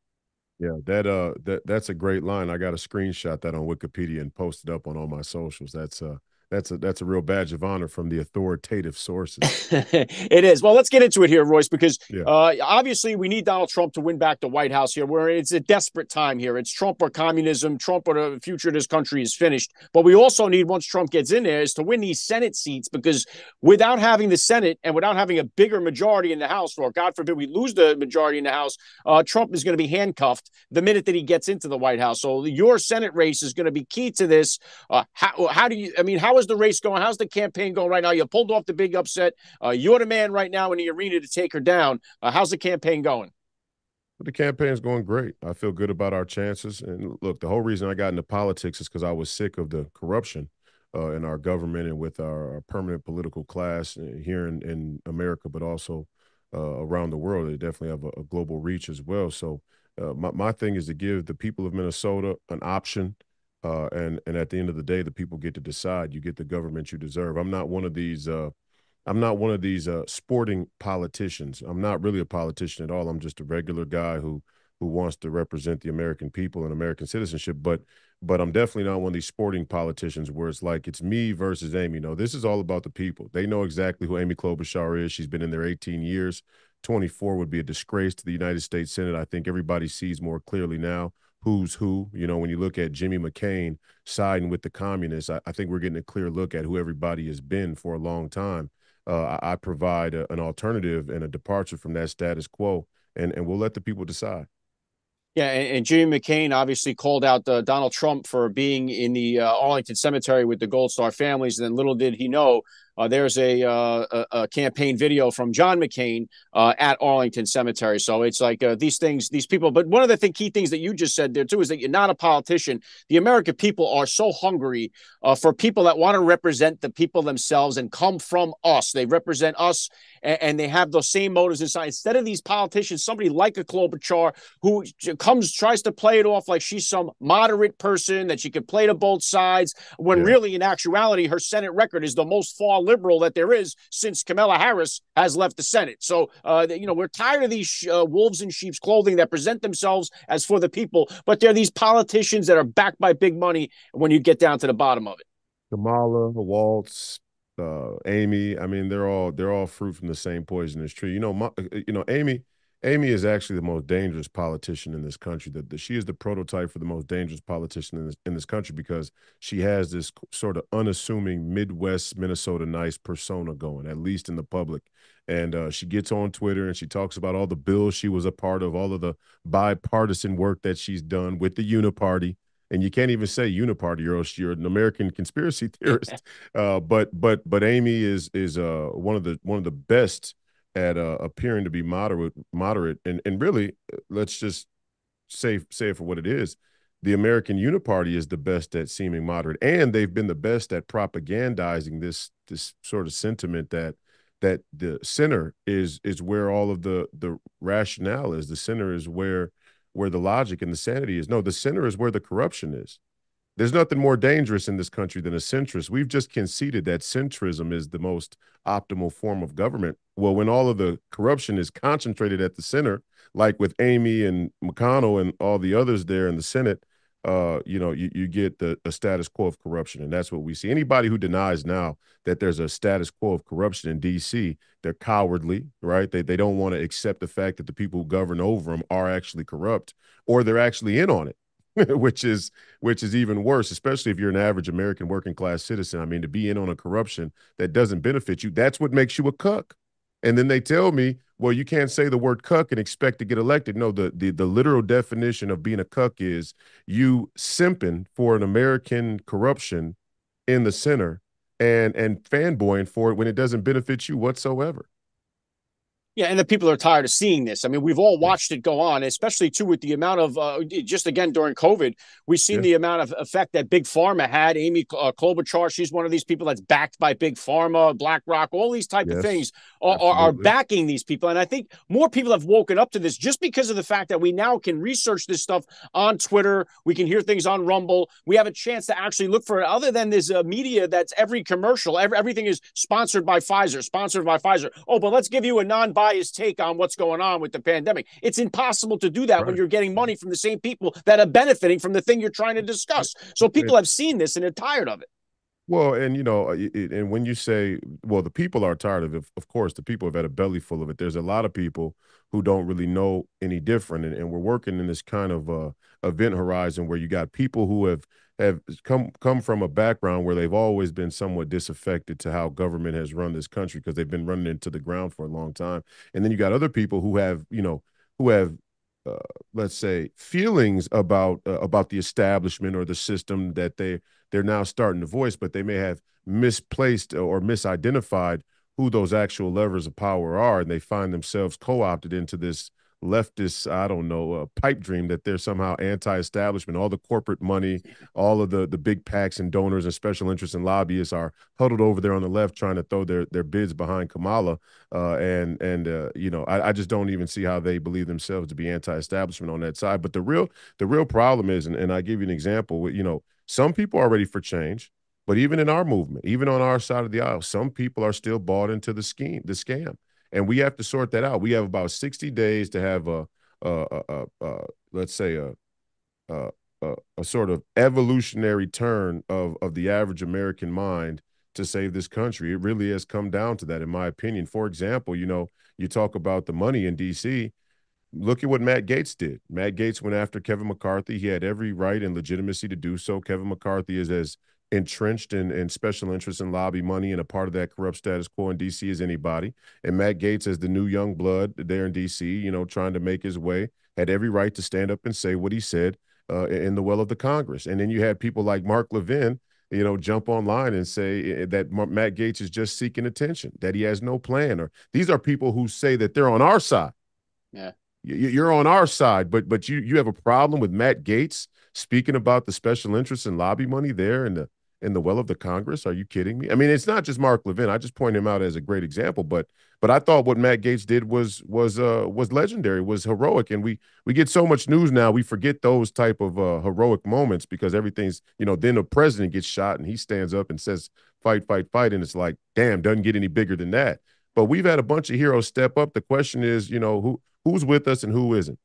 Yeah, that uh, that that's a great line. I got a screenshot that on Wikipedia and posted up on all my socials. That's uh, that's a that's a real badge of honor from the authoritative sources. It is. Well, let's get into it here, Royce, because yeah. uh, obviously we need Donald Trump to win back the White House here. Where it's a desperate time here. It's Trump or communism. Trump or the future of this country is finished. But we also need, once Trump gets in there, is to win these Senate seats, because without having the Senate and without having a bigger majority in the House, or God forbid we lose the majority in the House, uh, Trump is going to be handcuffed the minute that he gets into the White House. So your Senate race is going to be key to this. Uh, how, how do you, I mean, how is the race going? How's the campaign going right now? You pulled off the big upset. Uh, you're the man right now in the arena to take her down. Uh, how's the campaign going? Well, the campaign's going great. I feel good about our chances. And look, the whole reason I got into politics is because I was sick of the corruption uh, in our government and with our, our permanent political class here in, in America, but also uh, around the world. They definitely have a, a global reach as well. So, Uh, my, my thing is to give the people of Minnesota an option, uh, and and at the end of the day, the people get to decide. You get the government you deserve. I'm not one of these. Uh, I'm not one of these uh, sporting politicians. I'm not really a politician at all. I'm just a regular guy who who wants to represent the American people and American citizenship. But but I'm definitely not one of these sporting politicians where it's like it's me versus Amy. No, this is all about the people. They know exactly who Amy Klobuchar is. She's been in there eighteen years. twenty-four would be a disgrace to the United States Senate. I think everybody sees more clearly now who's who. You know, when you look at Jimmy McCain siding with the communists, I, I think we're getting a clear look at who everybody has been for a long time. Uh, I, I provide a, an alternative and a departure from that status quo, and, and we'll let the people decide. Yeah, and, and Jimmy McCain obviously called out uh, Donald Trump for being in the uh, Arlington Cemetery with the Gold Star families, and then little did he know, uh, there's a, uh, a, a campaign video from John McCain uh, at Arlington Cemetery. So it's like uh, these things, these people. But one of the thing, key things that you just said there, too, is that you're not a politician. The American people are so hungry uh, for people that want to represent the people themselves and come from us. They represent us, and, and they have those same motives inside. Instead of these politicians, somebody like a Klobuchar who comes, tries to play it off like she's some moderate person, that she could play to both sides, when yeah. really, in actuality, her Senate record is the most far liberal that there is since Kamala Harris has left the Senate. So, uh, you know, we're tired of these uh, wolves in sheep's clothing that present themselves as for the people, but they're these politicians that are backed by big money when you get down to the bottom of it. Kamala, Walz, uh, Amy, I mean, they're all they're all fruit from the same poisonous tree. You know, my, you know, Amy, Amy is actually the most dangerous politician in this country. That she is the prototype for the most dangerous politician in this, in this country, because she has this sort of unassuming Midwest Minnesota nice persona going, at least in the public. And uh, she gets on Twitter and she talks about all the bills she was a part of, all of the bipartisan work that she's done with the Uniparty. And you can't even say Uniparty or else you're an American conspiracy theorist. uh, but but but Amy is is uh, one of the one of the best at uh, appearing to be moderate, moderate, and and really, let's just say say it for what it is. The American Uniparty is the best at seeming moderate, and they've been the best at propagandizing this this sort of sentiment that that the center is is where all of the the rationale is. The center is where where the logic and the sanity is. No, the center is where the corruption is. There's nothing more dangerous in this country than a centrist. We've just conceded that centrism is the most optimal form of government. Well, when all of the corruption is concentrated at the center, like with Amy and McConnell and all the others there in the Senate, uh, you know, you, you get the a status quo of corruption. And that's what we see. Anybody who denies now that there's a status quo of corruption in D C, they're cowardly, right? They, they don't want to accept the fact that the people who govern over them are actually corrupt, or they're actually in on it. which is which is even worse, especially if you're an average American working class citizen. I mean, to be in on a corruption that doesn't benefit you, that's what makes you a cuck. And then they tell me, well, you can't say the word cuck and expect to get elected. No, the the, the literal definition of being a cuck is you simping for an American corruption in the center and and fanboying for it when it doesn't benefit you whatsoever. Yeah, and the people are tired of seeing this. I mean, we've all watched it go on, especially, too, with the amount of, uh, just again, during COVID, we've seen yeah. the amount of effect that Big Pharma had. Amy uh, Klobuchar, she's one of these people that's backed by Big Pharma, BlackRock, all these type yes, of things are, are, are backing these people. And I think more people have woken up to this just because of the fact that we now can research this stuff on Twitter. We can hear things on Rumble. We have a chance to actually look for it, other than this uh, media that's every commercial, every, everything is sponsored by Pfizer, sponsored by Pfizer. Oh, but let's give you a non-biased his take on what's going on with the pandemic. It's impossible to do that right. when you're getting money from the same people that are benefiting from the thing you're trying to discuss. So people have seen this and they're tired of it. Well, and, you know, and when you say, well, the people are tired of it, of course, the people have had a belly full of it. There's a lot of people who don't really know any different. And, and we're working in this kind of uh, event horizon where you got people who have have come come from a background where they've always been somewhat disaffected to how government has run this country because they've been running into the ground for a long time. And then you got other people who have, you know, who have, uh, let's say, feelings about uh, about the establishment or the system that they they're now starting to voice, but they may have misplaced or misidentified who those actual levers of power are. And they find themselves co-opted into this leftist, I don't know, uh, pipe dream that they're somehow anti-establishment. All the corporate money, all of the the big PACs and donors and special interests and lobbyists are huddled over there on the left trying to throw their their bids behind Kamala. Uh, and, and uh, you know, I, I just don't even see how they believe themselves to be anti-establishment on that side. But the real the real problem is, and, and I give you an example, you know, some people are ready for change. But even in our movement, even on our side of the aisle, some people are still bought into the scheme, the scam. And we have to sort that out. We have about sixty days to have a, a, a, a let's say, a, a, a sort of evolutionary turn of, of the average American mind to save this country. It really has come down to that, in my opinion. For example, you know, you talk about the money in D C Look at what Matt Gaetz did. Matt Gaetz went after Kevin McCarthy. He had every right and legitimacy to do so. Kevin McCarthy is as entrenched in, in special interests and lobby money and a part of that corrupt status quo in D C as anybody. And Matt Gaetz, as the new young blood there in D C, you know, trying to make his way, had every right to stand up and say what he said uh, in the well of the Congress. And then you had people like Mark Levin, you know, jump online and say that Matt Gaetz is just seeking attention, that he has no plan. Or these are people who say that they're on our side. Yeah. You're on our side, but but you you have a problem with Matt Gaetz speaking about the special interests and lobby money there in the in the well of the Congress? Are you kidding me? I mean, it's not just Mark Levin. I just point him out as a great example, but but I thought what Matt Gaetz did was was uh was legendary, was heroic, and we we get so much news now we forget those type of uh, heroic moments because everything's, you know, then the president gets shot and he stands up and says fight, fight, fight, and it's like, damn, doesn't get any bigger than that. But we've had a bunch of heroes step up. The question is, you know, who who's with us and who isn't.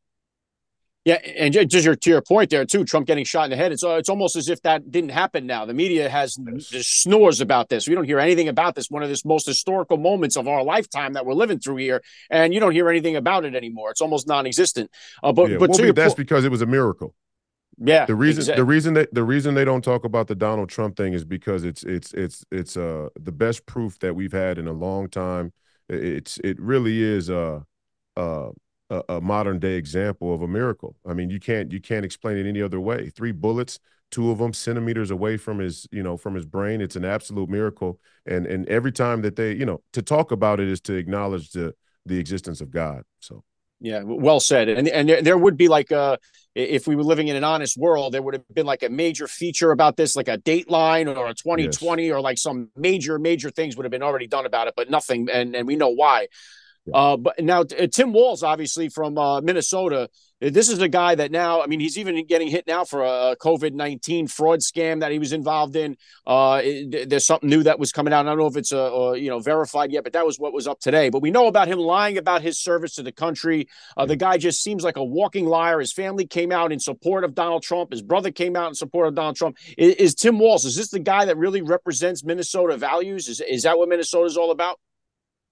Yeah, and just your, to your point there, too, Trump getting shot in the head, it's uh, it's almost as if that didn't happen now. The media has yes. the snores about this. We don't hear anything about this, one of the most historical moments of our lifetime that we're living through here, and you don't hear anything about it anymore. It's almost non-existent. Uh, but yeah. but well, to that's po- because it was a miracle. Yeah. The reason exactly. the reason that the reason they don't talk about the Donald Trump thing is because it's it's it's it's uh the best proof that we've had in a long time. It's it really is uh uh A, a modern day example of a miracle. I mean, you can't you can't explain it any other way. Three bullets, two of them centimeters away from his, you know, from his brain. It's an absolute miracle. And and every time that they, you know, to talk about it is to acknowledge the the existence of God. So yeah, well said. And and there, there would be like a, if we were living in an honest world, there would have been like a major feature about this, like a Dateline or a twenty twenty yes. or like some major major things would have been already done about it, but nothing. And and we know why. Yeah. Uh, but now uh, Tim Walz, obviously from uh, Minnesota, this is a guy that now, I mean, he's even getting hit now for a COVID nineteen fraud scam that he was involved in. Uh, it, there's something new that was coming out. I don't know if it's, uh, uh, you know, verified yet, but that was what was up today. But we know about him lying about his service to the country. Uh, the guy just seems like a walking liar. His family came out in support of Donald Trump. His brother came out in support of Donald Trump. Is, is Tim Walz, is this the guy that really represents Minnesota values? Is, is that what Minnesota is all about?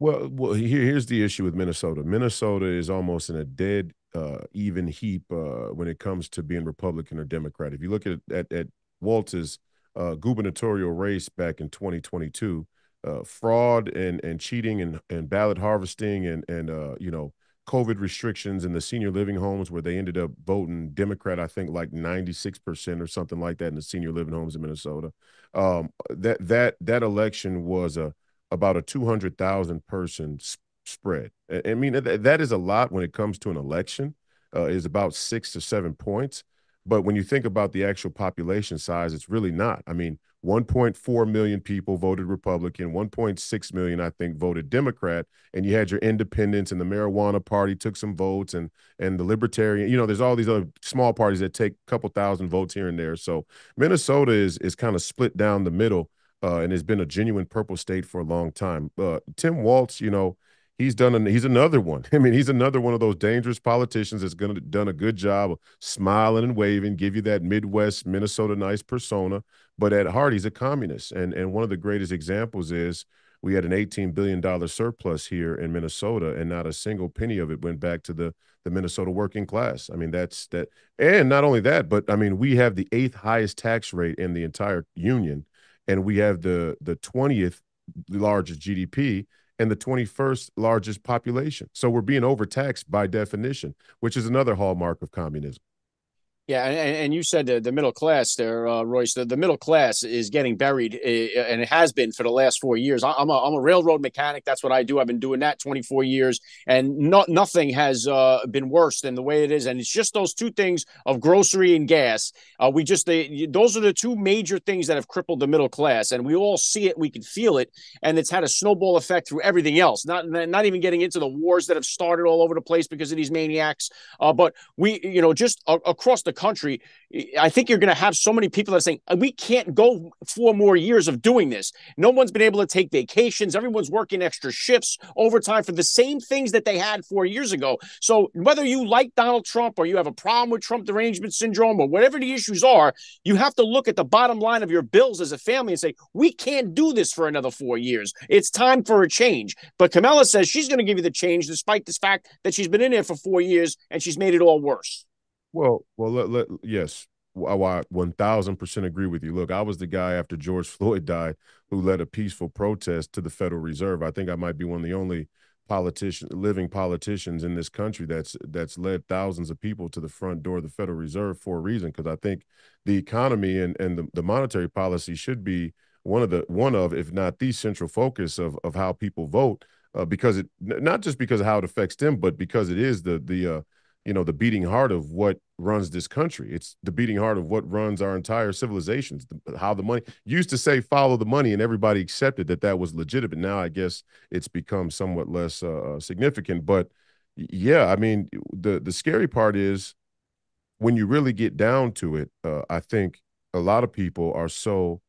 Well, well, here, here's the issue with Minnesota. Minnesota is almost in a dead, uh, even heap uh, when it comes to being Republican or Democrat. If you look at at, at Walz's uh, gubernatorial race back in twenty twenty-two, uh, fraud and and cheating and, and ballot harvesting and and uh, you know, COVID restrictions in the senior living homes where they ended up voting Democrat, I think like ninety-six percent or something like that in the senior living homes in Minnesota. Um, that that that election was a about a two hundred thousand person spread. I mean, that is a lot when it comes to an election, uh, is about six to seven points. But when you think about the actual population size, it's really not. I mean, one point four million people voted Republican, one point six million, I think, voted Democrat. And you had your independents and the marijuana party took some votes, and and the libertarian, you know, there's all these other small parties that take a couple thousand votes here and there. So Minnesota is, is kind of split down the middle, uh, and has been a genuine purple state for a long time. Uh, Tim Walz, you know, He's done. An, he's another one. I mean, he's another one of those dangerous politicians that's going to done a good job of smiling and waving, give you that Midwest Minnesota nice persona. But at heart, he's a communist. And and one of the greatest examples is we had an eighteen billion dollars surplus here in Minnesota, and not a single penny of it went back to the the Minnesota working class. I mean, that's that. And not only that, but I mean, we have the eighth highest tax rate in the entire union, and we have the the twentieth largest G D P. And the twenty-first largest population. So we're being overtaxed by definition, which is another hallmark of communism. Yeah, and, and you said the, the middle class there, uh, Royce, the, the middle class is getting buried, uh, and it has been for the last four years. I'm a, I'm a railroad mechanic. That's what I do. I've been doing that twenty-four years, and not, nothing has uh, been worse than the way it is. And it's just those two things of grocery and gas. Uh, we just they, those are the two major things that have crippled the middle class, and we all see it. We can feel it, and it's had a snowball effect through everything else, not, not even getting into the wars that have started all over the place because of these maniacs. Uh, but we, you know, just a, across the country, I think you're going to have so many people that are saying, we can't go four more years of doing this. No one's been able to take vacations. Everyone's working extra shifts, overtime for the same things that they had four years ago. So whether you like Donald Trump or you have a problem with Trump derangement syndrome or whatever the issues are, you have to look at the bottom line of your bills as a family and say, we can't do this for another four years. It's time for a change. But Kamala says she's going to give you the change, despite this fact that she's been in there for four years and she's made it all worse. Well, well, let, let, yes, I, I one thousand percent agree with you. Look, I was the guy after George Floyd died who led a peaceful protest to the Federal Reserve. I think I might be one of the only politician, living politicians in this country that's that's led thousands of people to the front door of the Federal Reserve for a reason, because I think the economy and, and the, the monetary policy should be one of the one of, if not the central focus of, of how people vote, uh, because it not just because of how it affects them, but because it is the the uh, you know, the beating heart of what runs this country. It's the beating heart of what runs our entire civilizations, the, how the money used to say, follow the money, and everybody accepted that that was legitimate. Now, I guess it's become somewhat less uh, significant. But yeah, I mean, the, the scary part is when you really get down to it, uh, I think a lot of people are so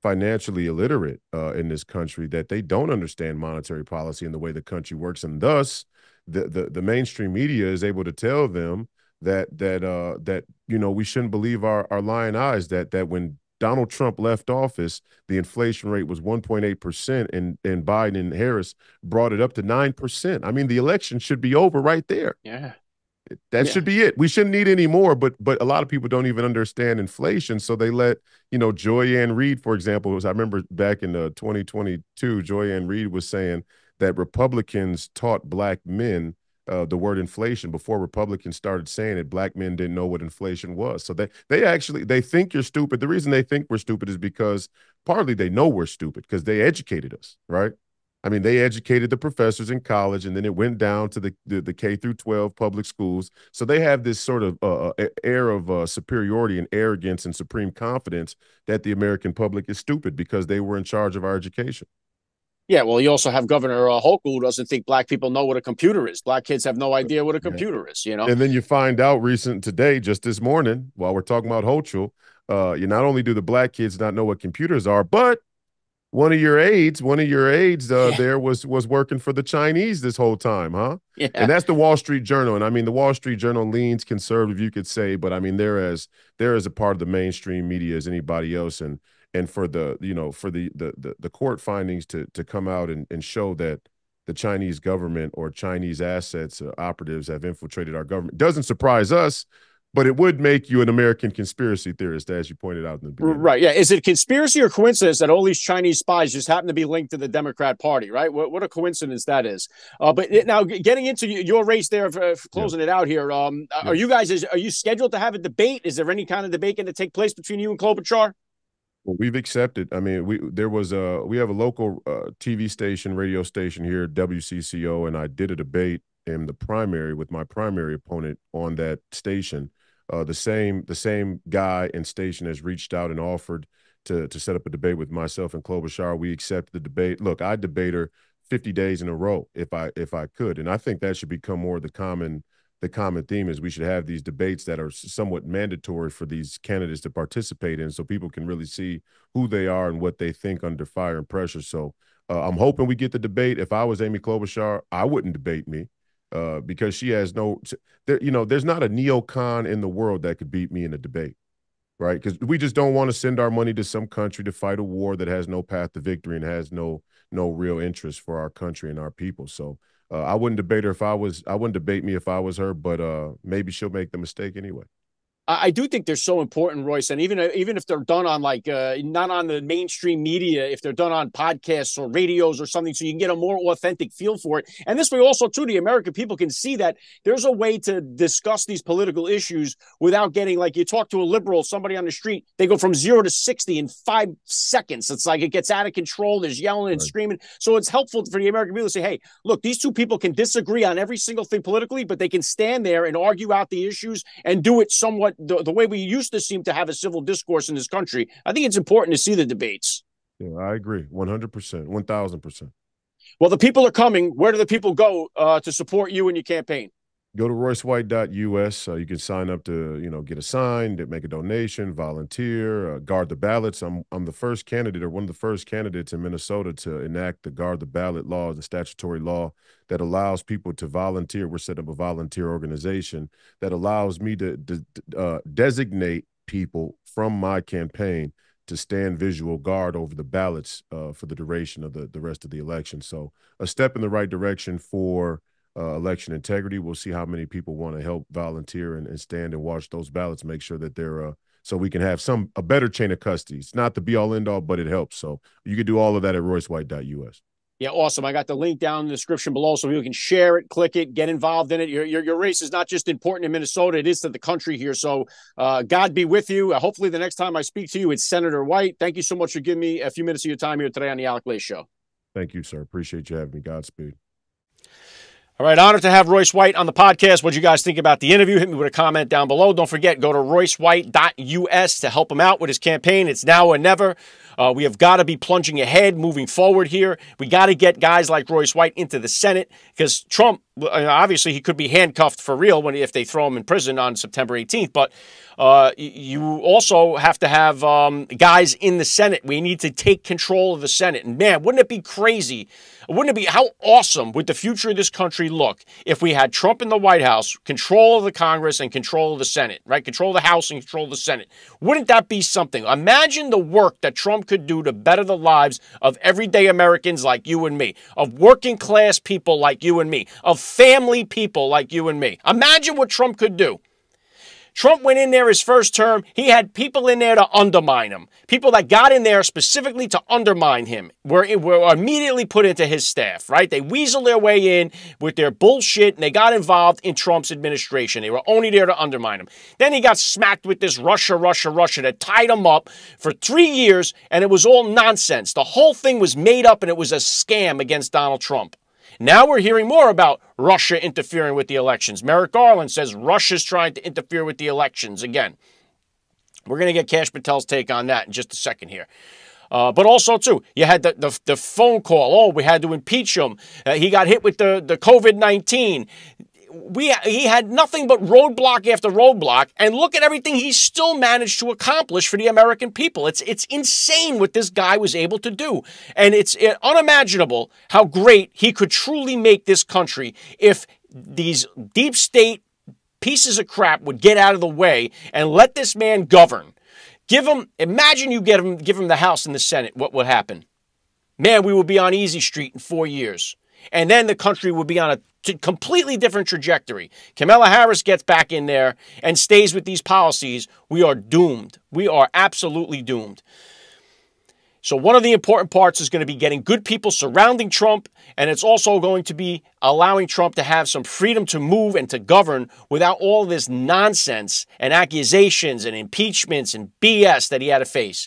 financially illiterate uh, in this country that they don't understand monetary policy and the way the country works. And thus, The, the the mainstream media is able to tell them that that uh that you know we shouldn't believe our our lying eyes, that that when Donald Trump left office, the inflation rate was one point eight percent, and and Biden and Harris brought it up to nine percent. I mean, the election should be over right there. Yeah, that yeah. should be it. We shouldn't need any more. But but a lot of people don't even understand inflation, so they let you know Joy-Ann Reid, for example, was I remember back in uh, twenty twenty-two, Joy-Ann Reid was saying that Republicans taught black men uh, the word inflation. Before Republicans started saying it, black men didn't know what inflation was. So they they actually, they think you're stupid. The reason they think we're stupid is because partly they know we're stupid because they educated us, right? I mean, they educated the professors in college, and then it went down to the the, the K through twelve public schools. So they have this sort of uh, air of uh, superiority and arrogance and supreme confidence that the American public is stupid because they were in charge of our education. Yeah, well, you also have Governor uh, Hochul, who doesn't think black people know what a computer is. Black kids have no idea what a computer is, you know. And then you find out recent today, just this morning, while we're talking about Hochul, uh, you not only do the black kids not know what computers are, but one of your aides, one of your aides uh, yeah. there was was working for the Chinese this whole time, huh? Yeah. And that's the Wall Street Journal. And I mean, the Wall Street Journal leans conservative, you could say, but I mean, they're as they're as a part of the mainstream media as anybody else. And And for the, you know, for the the the court findings to to come out and, and show that the Chinese government or Chinese assets uh, operatives have infiltrated our government doesn't surprise us, but it would make you an American conspiracy theorist, as you pointed out in the beginning. Right. Yeah. Is it conspiracy or coincidence that all these Chinese spies just happen to be linked to the Democrat Party? Right. What, what a coincidence that is. Uh, but it, now getting into your race there, for, for closing yeah. it out here. Um, yeah. Are you guys is, are you scheduled to have a debate? Is there any kind of debate going to take place between you and Klobuchar? We've accepted. I mean, we there was a we have a local uh, T V station, radio station here, W C C O, and I did a debate in the primary with my primary opponent on that station. Uh, the same the same guy and station has reached out and offered to to set up a debate with myself and Klobuchar. We accept the debate. Look, I debate her fifty days in a row if I if I could, and I think that should become more the common. The common theme is we should have these debates that are somewhat mandatory for these candidates to participate in so people can really see who they are and what they think under fire and pressure. So uh, I'm hoping we get the debate. If I was Amy Klobuchar, I wouldn't debate me uh, because she has no, there, you know, there's not a neocon in the world that could beat me in a debate, right? Because we just don't want to send our money to some country to fight a war that has no path to victory and has no, no real interest for our country and our people. So Uh, I wouldn't debate her if I was, I wouldn't debate me if I was her, but uh, maybe she'll make the mistake anyway. I do think they're so important, Royce. And even, even if they're done on like, uh, not on the mainstream media, if they're done on podcasts or radios or something, so you can get a more authentic feel for it. And this way also too, the American people can see that there's a way to discuss these political issues without getting, like you talk to a liberal, somebody on the street, they go from zero to sixty in five seconds. It's like, it gets out of control. There's yelling and right. screaming. So it's helpful for the American people to say, hey, look, these two people can disagree on every single thing politically, but they can stand there and argue out the issues and do it somewhat The, the way we used to seem to have a civil discourse in this country. I think it's important to see the debates. Yeah, I agree. one hundred percent, one thousand percent. Well, the people are coming. Where do the people go uh, to support you in your campaign? Go to Royce White dot U S. Uh, you can sign up to, you know, get a sign, make a donation, volunteer, uh, guard the ballots. I'm, I'm the first candidate or one of the first candidates in Minnesota to enact the guard the ballot law, the statutory law that allows people to volunteer. We're setting up a volunteer organization that allows me to, to uh, designate people from my campaign to stand visual guard over the ballots uh, for the duration of the, the rest of the election. So a step in the right direction for Uh, election integrity. We'll see how many people want to help volunteer and, and stand and watch those ballots, make sure that they're uh, so we can have some a better chain of custody. It's not the be all end all, but it helps. So you can do all of that at Royce White dot U S. Yeah, awesome. I got the link down in the description below so people can share it, click it, get involved in it. Your your, your race is not just important in Minnesota. It is to the country here. So uh, God be with you. Uh, hopefully the next time I speak to you, it's Senator White. Thank you so much for giving me a few minutes of your time here today on The Alec Lace Show. Thank you, sir. Appreciate you having me. Godspeed. All right, honored to have Royce White on the podcast. What did you guys think about the interview? Hit me with a comment down below. Don't forget, go to Royce White dot U S to help him out with his campaign. It's now or never. Uh, we have got to be plunging ahead, moving forward here. We got to get guys like Royce White into the Senate because Trump, obviously, he could be handcuffed for real when if they throw him in prison on September eighteenth. But uh, you also have to have um, guys in the Senate. We need to take control of the Senate. And man, wouldn't it be crazy? Wouldn't it be how awesome would the future of this country look if we had Trump in the White House, control of the Congress and control of the Senate, right? Control the House and control the Senate. Wouldn't that be something? Imagine the work that Trump could do to better the lives of everyday Americans like you and me, of working class people like you and me, of family people like you and me. Imagine what Trump could do. Trump went in there his first term. He had people in there to undermine him. People that got in there specifically to undermine him were, were immediately put into his staff, right? They weaseled their way in with their bullshit, and they got involved in Trump's administration. They were only there to undermine him. Then he got smacked with this Russia, Russia, Russia that tied him up for three years, and it was all nonsense. The whole thing was made up, and it was a scam against Donald Trump. Now we're hearing more about Russia interfering with the elections. Merrick Garland says Russia's trying to interfere with the elections again. We're going to get Kash Patel's take on that in just a second here. Uh, but also, too, you had the, the, the phone call. Oh, we had to impeach him. Uh, he got hit with the, the COVID nineteen. We, he had nothing but roadblock after roadblock. And look at everything he still managed to accomplish for the American people. It's, it's insane what this guy was able to do. And it's unimaginable how great he could truly make this country if these deep state pieces of crap would get out of the way and let this man govern. Give him, imagine you get him, give him the House and the Senate, what would happen? Man, we would be on Easy Street in four years. And then the country would be on a To completely different trajectory. Kamala Harris gets back in there and stays with these policies. We are doomed. We are absolutely doomed. So one of the important parts is going to be getting good people surrounding Trump, and it's also going to be allowing Trump to have some freedom to move and to govern without all this nonsense and accusations and impeachments and B S that he had to face.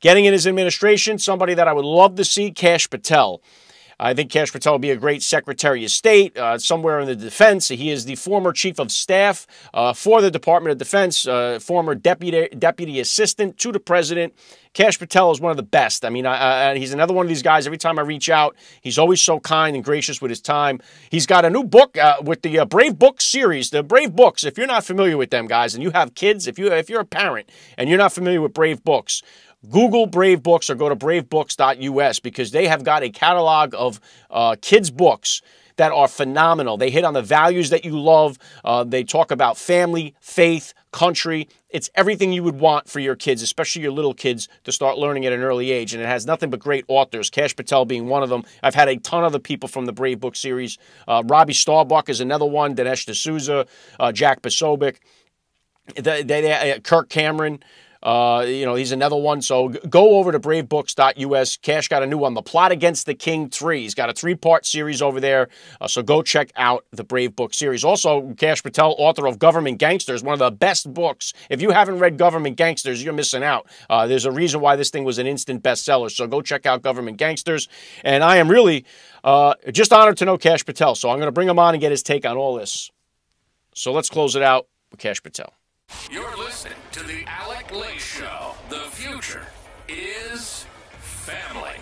getting in his administration, somebody that I would love to see, Kash Patel. I think Kash Patel will be a great Secretary of State, uh, somewhere in the defense. He is the former Chief of Staff uh, for the Department of Defense, uh, former deputy, deputy assistant to the president. Kash Patel is one of the best. I mean, I, I, he's another one of these guys. Every time I reach out, he's always so kind and gracious with his time. He's got a new book uh, with the uh, Brave Books series, the Brave Books. If you're not familiar with them, guys, and you have kids, if, you, if you're a parent and you're not familiar with Brave Books, Google Brave Books or go to brave books dot U S because they have got a catalog of uh, kids' books that are phenomenal. They hit on the values that you love. Uh, they talk about family, faith, country. It's everything you would want for your kids, especially your little kids, to start learning at an early age. And it has nothing but great authors, Kash Patel being one of them. I've had a ton of the people from the Brave Book series. Uh, Robbie Starbuck is another one, Dinesh D'Souza, uh, Jack Posobiec, the, they, uh, Kirk Cameron. Uh, you know, he's another one. So go over to brave books dot U S. Kash got a new one, The Plot Against the King three. He's got a three-part series over there. Uh, so go check out the Brave Book series. Also, Kash Patel, author of Government Gangsters, one of the best books. If you haven't read Government Gangsters, you're missing out. Uh, there's a reason why this thing was an instant bestseller. So go check out Government Gangsters. And I am really uh, just honored to know Kash Patel. So I'm going to bring him on and get his take on all this. So let's close it out with Kash Patel. You're listening to The Alec Lace Show. The future is family.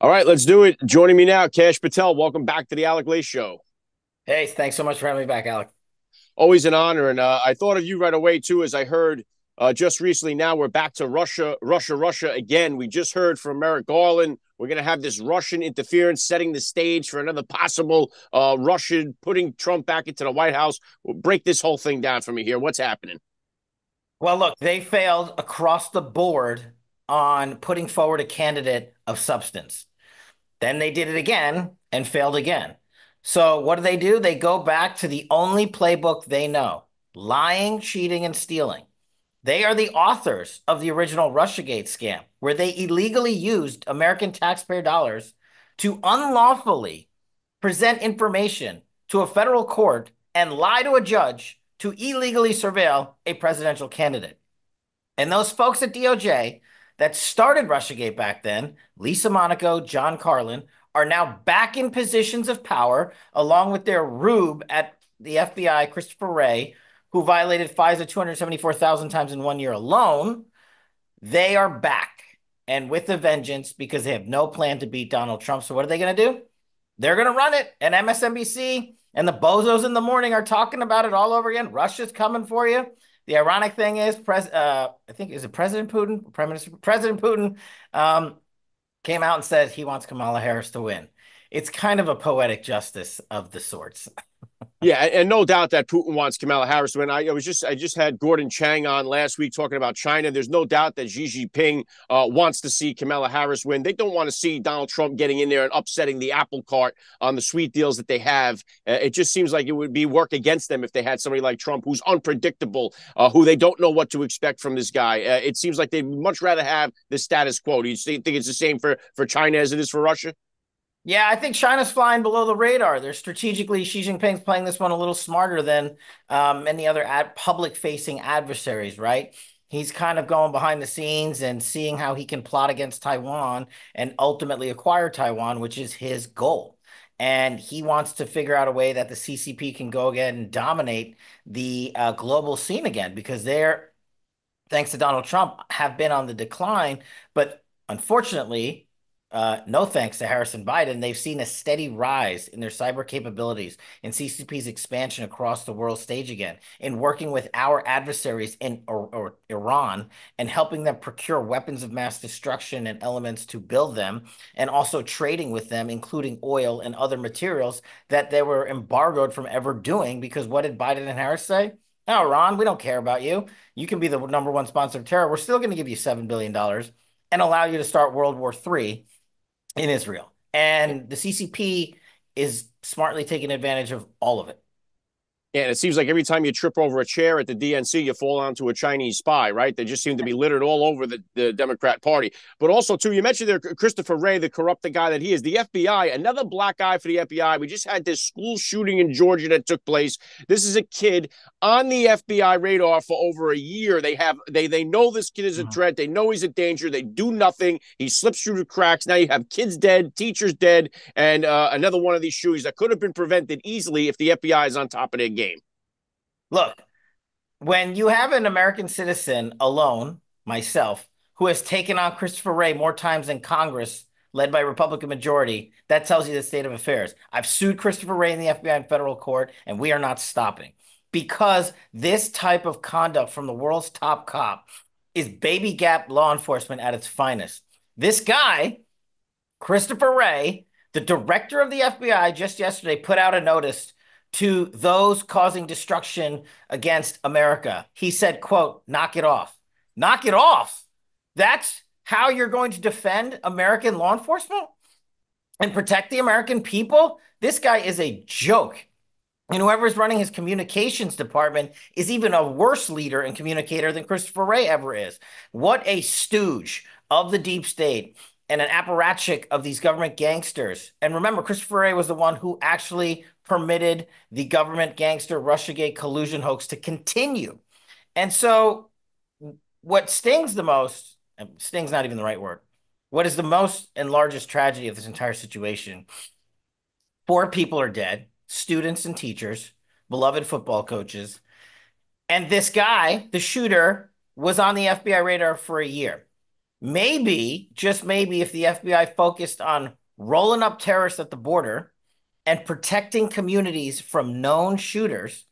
All right, let's do it. Joining me now, Kash Patel. Welcome back to The Alec Lace Show. Hey, thanks so much for having me back, Alec. Always an honor. And uh, I thought of you right away, too, as I heard uh, just recently. Now we're back to Russia, Russia, Russia again. We just heard from Merrick Garland. We're going to have this Russian interference setting the stage for another possible uh, Russian putting Trump back into the White House. We'll break this whole thing down for me here. What's happening? Well, look, they failed across the board on putting forward a candidate of substance. Then they did it again and failed again. So what do they do? They go back to the only playbook they know, lying, cheating, and stealing. They are the authors of the original Russiagate scam, where they illegally used American taxpayer dollars to unlawfully present information to a federal court and lie to a judge to illegally surveil a presidential candidate. And those folks at D O J that started Russiagate back then, Lisa Monaco, John Carlin, are now back in positions of power, along with their rube at the F B I, Christopher Wray, who violated FISA two hundred seventy-four thousand times in one year alone. They are back, and with a vengeance, because they have no plan to beat Donald Trump. So what are they going to do? They're going to run it. And M S N B C and the bozos in the morning are talking about it all over again. Russia's coming for you. The ironic thing is, pres uh, I think, is it President Putin? Prime Minister President Putin um, came out and said he wants Kamala Harris to win. It's kind of a poetic justice of the sorts. Yeah, and no doubt that Putin wants Kamala Harris to win. I, I was just I just had Gordon Chang on last week talking about China. There's no doubt that Xi Jinping uh, wants to see Kamala Harris win. They don't want to see Donald Trump getting in there and upsetting the apple cart on the sweet deals that they have. Uh, it just seems like it would be work against them if they had somebody like Trump, who's unpredictable, uh, who they don't know what to expect from this guy. Uh, it seems like they'd much rather have the status quo. Do you think it's the same for, for China as it is for Russia? Yeah, I think China's flying below the radar. They're strategically, Xi Jinping's playing this one a little smarter than um, any other ad public-facing adversaries, right? He's kind of going behind the scenes and seeing how he can plot against Taiwan and ultimately acquire Taiwan, which is his goal. And he wants to figure out a way that the C C P can go again and dominate the uh, global scene again, because they're, thanks to Donald Trump, have been on the decline. But unfortunately, Uh, no thanks to Harris and Biden, they've seen a steady rise in their cyber capabilities and C C P's expansion across the world stage again, in working with our adversaries in or, or Iran and helping them procure weapons of mass destruction and elements to build them, and also trading with them, including oil and other materials that they were embargoed from ever doing. Because what did Biden and Harris say? Oh, Iran, we don't care about you. You can be the number one sponsor of terror. We're still going to give you seven billion dollars and allow you to start World War Three. In Israel. And the C C P is smartly taking advantage of all of it. And it seems like every time you trip over a chair at the D N C, you fall onto a Chinese spy, right? They just seem to be littered all over the, the Democrat Party. But also, too, you mentioned there Christopher Wray, the corrupt guy that he is. The F B I, another black guy for the F B I. We just had this school shooting in Georgia that took place. This is a kid on the F B I radar for over a year. They have they they know this kid is a threat. They know he's a danger. They do nothing. He slips through the cracks. Now you have kids dead, teachers dead, and uh, another one of these shootings that could have been prevented easily if the F B I is on top of their game. Game. Look, when you have an American citizen alone, myself, who has taken on Christopher Wray more times than Congress, led by Republican majority, that tells you the state of affairs. I've sued Christopher Wray in the F B I and federal court, and we are not stopping, because this type of conduct from the world's top cop is baby gap law enforcement at its finest. This guy, Christopher Wray, the director of the F B I, just yesterday put out a notice to those causing destruction against America. He said, quote, knock it off. Knock it off? That's how you're going to defend American law enforcement and protect the American people? This guy is a joke. And whoever's running his communications department is even a worse leader and communicator than Christopher Wray ever is. What a stooge of the deep state and an apparatchik of these government gangsters. And remember, Christopher Wray was the one who actually permitted the government gangster Russiagate collusion hoax to continue. And so what stings the most, stings not even the right word, what is the most and largest tragedy of this entire situation? Four people are dead, students and teachers, beloved football coaches. And this guy, the shooter, was on the F B I radar for a year. Maybe, just maybe, if the F B I focused on rolling up terrorists at the border and protecting communities from known shooters,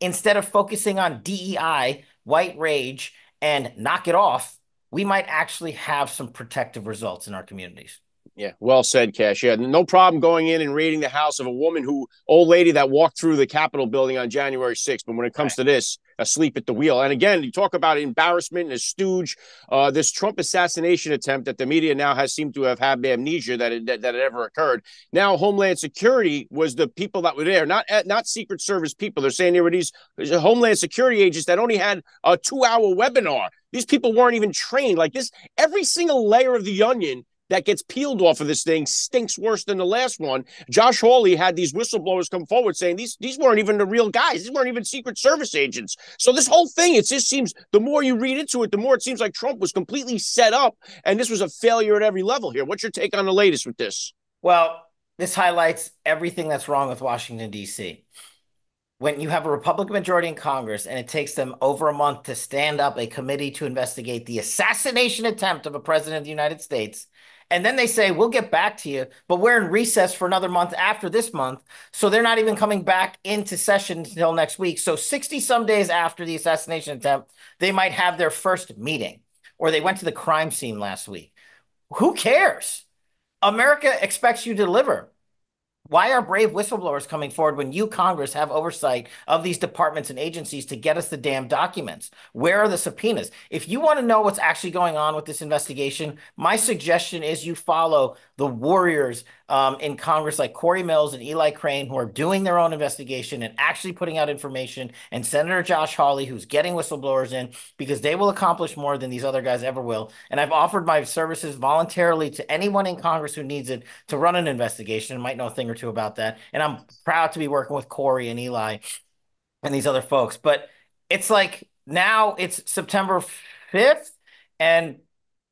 instead of focusing on D E I, white rage, and knock it off, we might actually have some protective results in our communities. Yeah, well said, Kash. Yeah, no problem going in and raiding the house of a woman who, old lady that walked through the Capitol building on January sixth. But when it comes right. to this, asleep at the wheel. And again, you talk about embarrassment and a stooge, uh, this Trump assassination attempt that the media now has seemed to have had amnesia that it, that, that it ever occurred. Now, Homeland Security was the people that were there, not not Secret Service people. They're saying there were these Homeland Security agents that only had a two hour webinar. These people weren't even trained like this. Every single layer of the onion that gets peeled off of this thing stinks worse than the last one. Josh Hawley had these whistleblowers come forward saying these these weren't even the real guys. These weren't even Secret Service agents. So this whole thing, it just seems, the more you read into it, the more it seems like Trump was completely set up, and this was a failure at every level here. What's your take on the latest with this? Well, this highlights everything that's wrong with Washington, D C. When you have a Republican majority in Congress and it takes them over a month to stand up a committee to investigate the assassination attempt of a president of the United States, and then they say, we'll get back to you, but we're in recess for another month after this month. So they're not even coming back into session until next week. So sixty some days after the assassination attempt, they might have their first meeting, or they went to the crime scene last week. Who cares? America expects you to deliver. Why are brave whistleblowers coming forward when you, Congress, have oversight of these departments and agencies to get us the damn documents? Where are the subpoenas? If you want to know what's actually going on with this investigation, my suggestion is you follow the warriors um, in Congress like Cory Mills and Eli Crane, who are doing their own investigation and actually putting out information, and Senator Josh Hawley, who's getting whistleblowers in, because they will accomplish more than these other guys ever will. And I've offered my services voluntarily to anyone in Congress who needs it to run an investigation and might know a thing or two about that. And I'm proud to be working with Corey and Eli and these other folks. But it's like, now it's September fifth and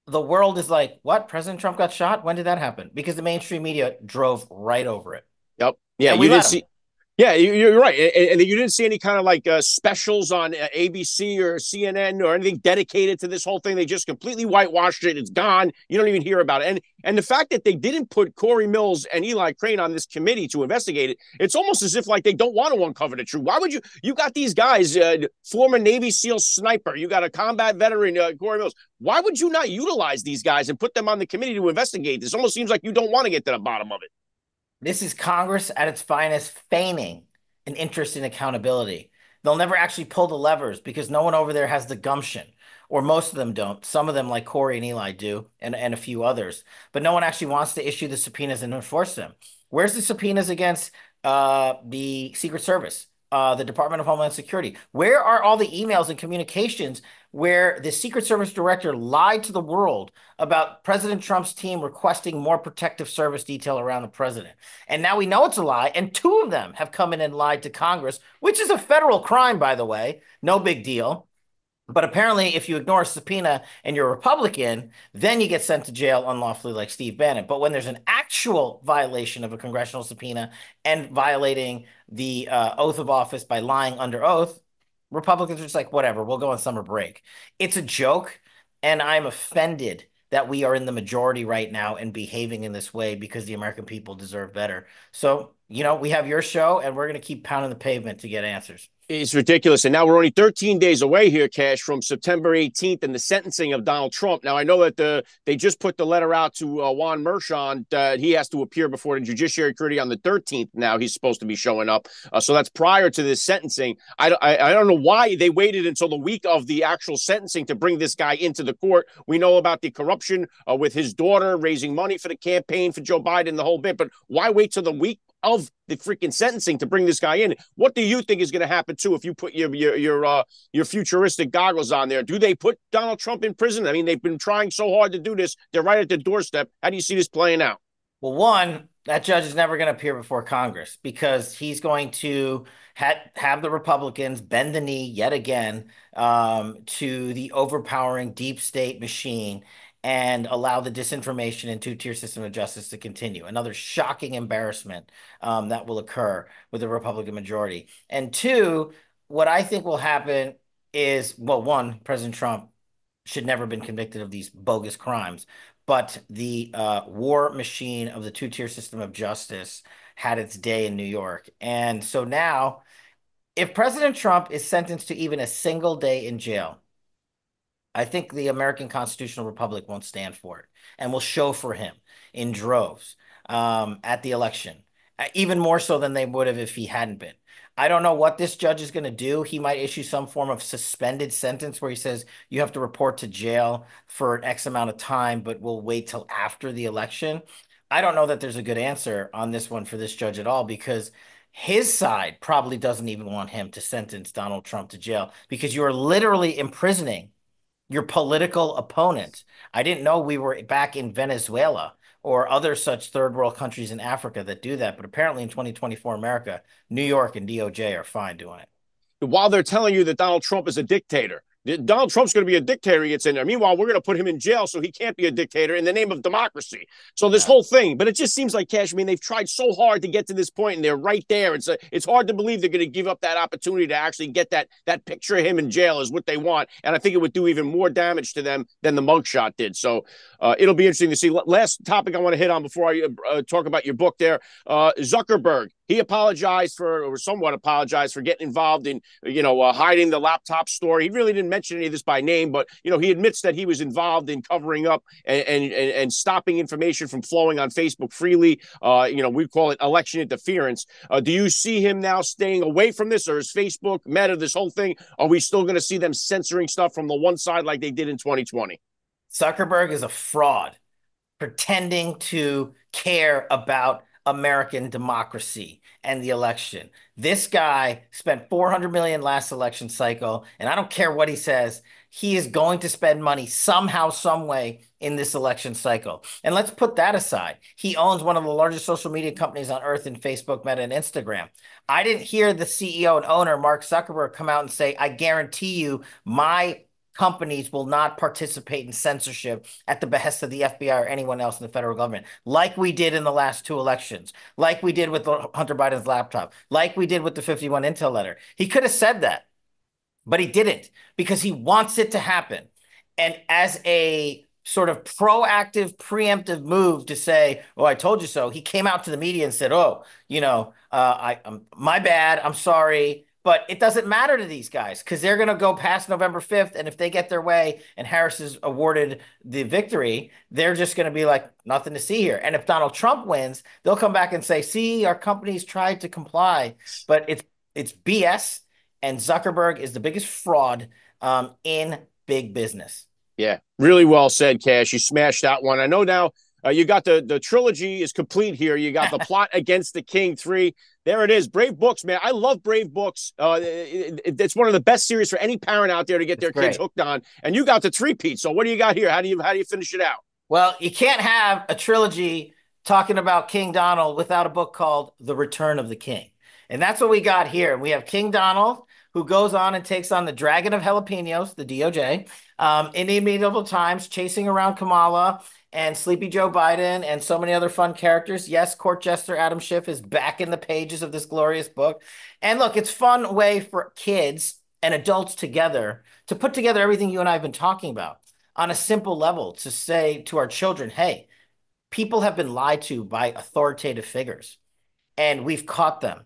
the world is like, what? President Trump got shot? When did that happen? Because the mainstream media drove right over it. Yep. Yeah. You didn't see. Yeah, you're right. And you didn't see any kind of like uh, specials on A B C or C N N or anything dedicated to this whole thing. They just completely whitewashed it. It's gone. You don't even hear about it. And and the fact that they didn't put Corey Mills and Eli Crane on this committee to investigate it, it's almost as if like they don't want to uncover the truth. Why would you? You got these guys, uh, former Navy SEAL sniper. You got a combat veteran, uh, Corey Mills. Why would you not utilize these guys and put them on the committee to investigate this? Almost seems like you don't want to get to the bottom of it. This is Congress at its finest feigning an interest in accountability. They'll never actually pull the levers because no one over there has the gumption, or most of them don't. Some of them, like Corey and Eli, do, and, and a few others. But no one actually wants to issue the subpoenas and enforce them. Where's the subpoenas against uh, the Secret Service? uh, the Department of Homeland Security? Where are all the emails and communications where the Secret Service director lied to the world about President Trump's team requesting more protective service detail around the president? And now we know it's a lie, and two of them have come in and lied to Congress, which is a federal crime, by the way, no big deal. But apparently, if you ignore a subpoena and you're a Republican, then you get sent to jail unlawfully like Steve Bannon. But when there's an actual violation of a congressional subpoena and violating the uh, oath of office by lying under oath, Republicans are just like, whatever, we'll go on summer break. It's a joke, and I'm offended that we are in the majority right now and behaving in this way because the American people deserve better. So, you know, we have your show, and we're going to keep pounding the pavement to get answers. It's ridiculous. And now we're only thirteen days away here, Cash, from September eighteenth and the sentencing of Donald Trump. Now, I know that the they just put the letter out to uh, Juan Merchan. Uh, he has to appear before the Judiciary Committee on the thirteenth. Now he's supposed to be showing up. Uh, so that's prior to this sentencing. I, I, I don't know why they waited until the week of the actual sentencing to bring this guy into the court. We know about the corruption uh, with his daughter, raising money for the campaign for Joe Biden, the whole bit. But why wait till the week of the freaking sentencing to bring this guy in? What do you think is going to happen too if you put your your your uh your futuristic goggles on there? Do they put Donald Trump in prison? I mean, they've been trying so hard to do this. They're right at the doorstep. How do you see this playing out? Well, one, that judge is never going to appear before Congress because he's going to ha- have the Republicans bend the knee yet again um, to the overpowering deep state machine and allow the disinformation and two-tier system of justice to continue. Another shocking embarrassment um, that will occur with the Republican majority. And two, what I think will happen is, well, one, President Trump should never have been convicted of these bogus crimes, but the uh, war machine of the two-tier system of justice had its day in New York. And so now, if President Trump is sentenced to even a single day in jail, I think the American Constitutional Republic won't stand for it and will show for him in droves um, at the election, even more so than they would have if he hadn't been. I don't know what this judge is going to do. He might issue some form of suspended sentence where he says you have to report to jail for X amount of time, but we'll wait till after the election. I don't know that there's a good answer on this one for this judge at all, because his side probably doesn't even want him to sentence Donald Trump to jail, because you are literally imprisoning your political opponent. I didn't know we were back in Venezuela or other such third world countries in Africa that do that. But apparently in twenty twenty-four America, New York and D O J are fine doing it. While they're telling you that Donald Trump is a dictator, Donald Trump's going to be a dictator. He gets in there. Meanwhile, we're going to put him in jail so he can't be a dictator in the name of democracy. So this whole thing, but it just seems like, Cash, I mean, they've tried so hard to get to this point, and they're right there. It's a, it's hard to believe they're going to give up that opportunity to actually get that that picture of him in jail is what they want. And I think it would do even more damage to them than the mugshot did. So uh, it'll be interesting to see. Last topic I want to hit on before I uh, talk about your book there, uh, Zuckerberg. He apologized for, or somewhat apologized for, getting involved in, you know, uh, hiding the laptop story. He really didn't mention any of this by name, but, you know, he admits that he was involved in covering up and and, and stopping information from flowing on Facebook freely. Uh, you know, we call it election interference. Uh, do you see him now staying away from this, or is Facebook, Meta, this whole thing, are we still going to see them censoring stuff from the one side like they did in twenty twenty? Zuckerberg is a fraud, pretending to care about American democracy and the election. This guy spent four hundred million dollars last election cycle, and I don't care what he says, he is going to spend money somehow, some way in this election cycle. And let's put that aside. He owns one of the largest social media companies on earth in Facebook, Meta, and Instagram. I didn't hear the C E O and owner, Mark Zuckerberg, come out and say, I guarantee you my companies will not participate in censorship at the behest of the F B I or anyone else in the federal government, like we did in the last two elections, like we did with Hunter Biden's laptop, like we did with the fifty-one Intel letter. He could have said that, but he didn't, because he wants it to happen. And as a sort of proactive, preemptive move to say, oh, I told you so, he came out to the media and said, oh, you know, uh, I, I'm, my bad, I'm sorry. But it doesn't matter to these guys, because they're going to go past November fifth. And if they get their way and Harris is awarded the victory, they're just going to be like, nothing to see here. And if Donald Trump wins, they'll come back and say, see, our companies tried to comply. But it's it's B S. And Zuckerberg is the biggest fraud um, in big business. Yeah, really well said, Cash. You smashed that one. I know now. Uh, you got the, the trilogy is complete here. You got The Plot Against the King three. There it is. Brave Books, man. I love Brave Books. Uh, it, it, it's one of the best series for any parent out there to get their kids hooked on. And you got the three-peat. So what do you got here? How do you how do you finish it out? Well, you can't have a trilogy talking about King Donald without a book called The Return of the King. And that's what we got here. We have King Donald, who goes on and takes on the Dragon of Jalapenos, the D O J, um, in Medieval Times, chasing around Kamala and Sleepy Joe Biden and so many other fun characters. Yes, Court Jester Adam Schiff is back in the pages of this glorious book. And look, it's a fun way for kids and adults together to put together everything you and I have been talking about on a simple level to say to our children, hey, people have been lied to by authoritative figures and we've caught them.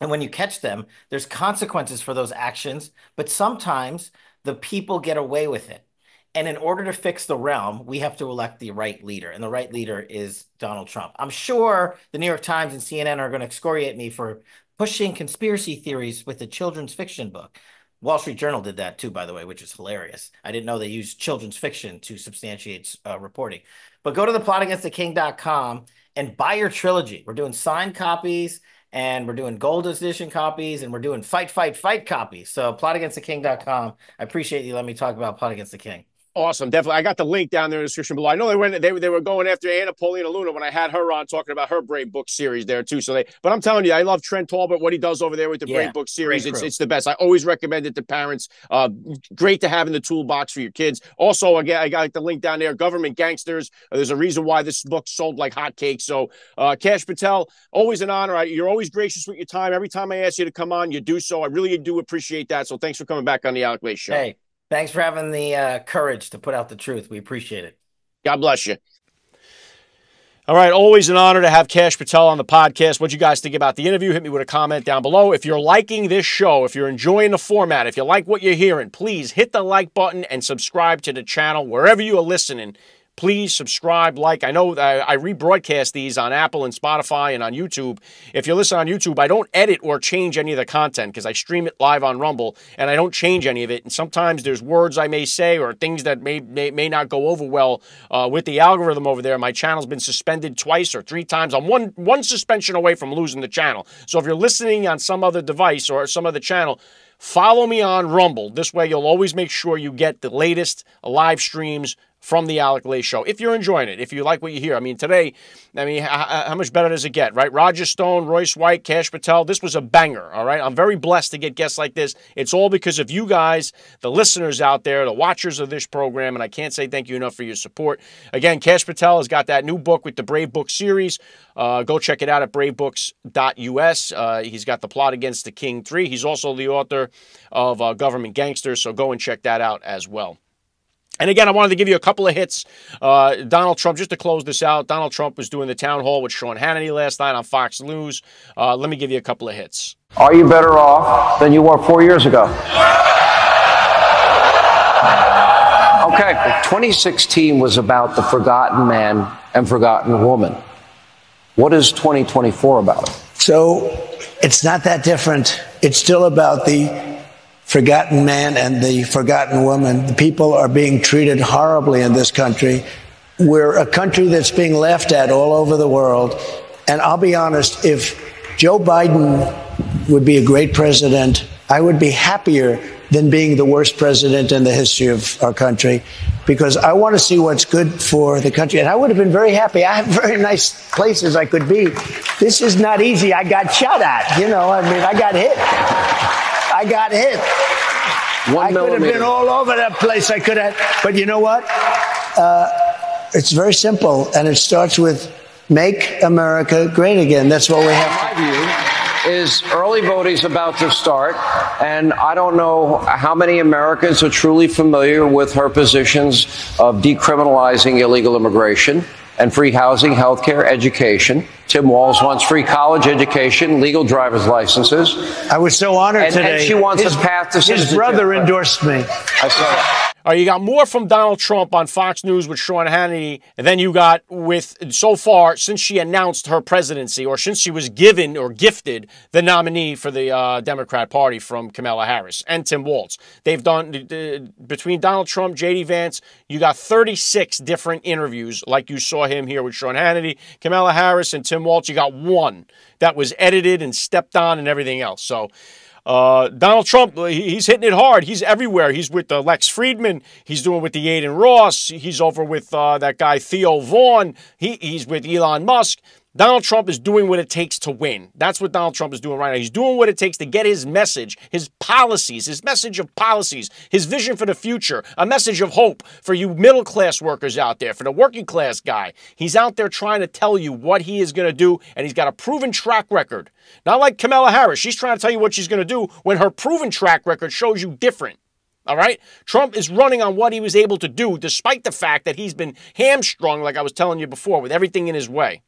And when you catch them, there's consequences for those actions, but sometimes the people get away with it. And in order to fix the realm, we have to elect the right leader. And the right leader is Donald Trump. I'm sure the New York Times and C N N are going to excoriate me for pushing conspiracy theories with a children's fiction book. Wall Street Journal did that too, by the way, which is hilarious. I didn't know they used children's fiction to substantiate uh, reporting. But go to the plot against the king dot com and buy your trilogy. We're doing signed copies. And we're doing gold edition copies, and we're doing fight, fight, fight copies. So plot against the king dot com. I appreciate you letting me talk about Plot Against the King. Awesome. Definitely. I got the link down there in the description below. I know they went, they, they were going after Anna Paulina Luna when I had her on talking about her Brave Book series there too. So they, but I'm telling you, I love Trent Talbot, what he does over there with the yeah, Brave Book series. It's, it's the best. I always recommend it to parents. Uh, great to have in the toolbox for your kids. Also, again, I got the link down there, Government Gangsters. Uh, there's a reason why this book sold like hotcakes. So uh, Kash Patel, always an honor. I, you're always gracious with your time. Every time I ask you to come on, you do so. I really do appreciate that. So thanks for coming back on the Alec Lace Show. Hey. Thanks for having the uh, courage to put out the truth. We appreciate it. God bless you. All right, always an honor to have Kash Patel on the podcast. What you guys think about the interview? Hit me with a comment down below. If you're liking this show, if you're enjoying the format, if you like what you're hearing, please hit the like button and subscribe to the channel wherever you are listening. Please subscribe, like. I know I, I rebroadcast these on Apple and Spotify and on YouTube. If you listen on YouTube, I don't edit or change any of the content because I stream it live on Rumble, and I don't change any of it. And sometimes there's words I may say or things that may may, may not go over well uh, with the algorithm over there. My channel's been suspended twice or three times. I'm one, one suspension away from losing the channel. So if you're listening on some other device or some other channel, follow me on Rumble. This way you'll always make sure you get the latest live streams from the Alec Lace Show. If you're enjoying it, if you like what you hear. I mean, today, I mean, how, how much better does it get, right? Roger Stone, Royce White, Kash Patel, this was a banger, all right? I'm very blessed to get guests like this. It's all because of you guys, the listeners out there, the watchers of this program, and I can't say thank you enough for your support. Again, Kash Patel has got that new book with the Brave Book series. Uh, go check it out at brave books dot U S. Uh, he's got The Plot Against the King three. He's also the author of uh, Government Gangsters, so go and check that out as well. And again, I wanted to give you a couple of hits. Uh, Donald Trump, just to close this out, Donald Trump was doing the town hall with Sean Hannity last night on Fox News. Uh, let me give you a couple of hits. Are you better off than you were four years ago? Okay, twenty sixteen was about the forgotten man and forgotten woman. What is twenty twenty-four about? So it's not that different. It's still about the forgotten man and the forgotten woman. The people are being treated horribly in this country. We're a country that's being laughed at all over the world. And I'll be honest, if Joe Biden would be a great president, I would be happier than being the worst president in the history of our country, because I want to see what's good for the country. And I would have been very happy. I have very nice places I could be. This is not easy. I got shot at, you know, I mean, I got hit. I got hit. One I millimeter. Could have been all over that place. I could have. But you know what? Uh, it's very simple. And it starts with make America great again. That's what we have. My view is early voting's about to start. And I don't know how many Americans are truly familiar with her positions of decriminalizing illegal immigration and free housing, health care, education. Tim Walz wants free college education, legal driver's licenses. I was so honored and, today. And she wants his, a path to citizenship. His brother endorsed me. I saw that. Uh, you got more from Donald Trump on Fox News with Sean Hannity than you got with, so far, since she announced her presidency, or since she was given or gifted the nominee for the uh, Democrat Party from Kamala Harris and Tim Walz. They've done, uh, between Donald Trump, J D. Vance, you got thirty-six different interviews, like you saw him here with Sean Hannity, Kamala Harris, and Tim Walz. You got one that was edited and stepped on and everything else. So Uh, Donald Trump, he's hitting it hard. He's everywhere. He's with uh, Lex Friedman. He's doing with the Aiden Ross. He's over with uh, that guy Theo Vaughn. He, he's with Elon Musk. Donald Trump is doing what it takes to win. That's what Donald Trump is doing right now. He's doing what it takes to get his message, his policies, his message of policies, his vision for the future, a message of hope for you middle-class workers out there, for the working-class guy. He's out there trying to tell you what he is going to do, and he's got a proven track record. Not like Kamala Harris. She's trying to tell you what she's going to do when her proven track record shows you different. All right? Trump is running on what he was able to do, despite the fact that he's been hamstrung, like I was telling you before, with everything in his way.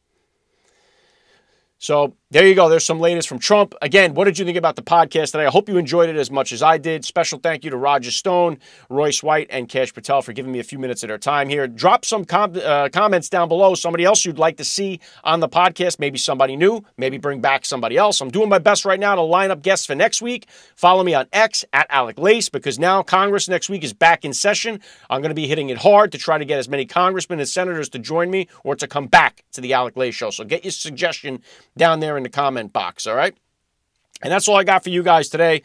So there you go. There's some latest from Trump. Again, what did you think about the podcast today? I hope you enjoyed it as much as I did. Special thank you to Roger Stone, Royce White, and Kash Patel for giving me a few minutes of their time here. Drop some com uh, comments down below. Somebody else you'd like to see on the podcast. Maybe somebody new. Maybe bring back somebody else. I'm doing my best right now to line up guests for next week. Follow me on X, at Alec Lace, because now Congress next week is back in session. I'm going to be hitting it hard to try to get as many congressmen and senators to join me or to come back to the Alec Lace Show. So get your suggestion down there in the comment box, all right? And that's all I got for you guys today.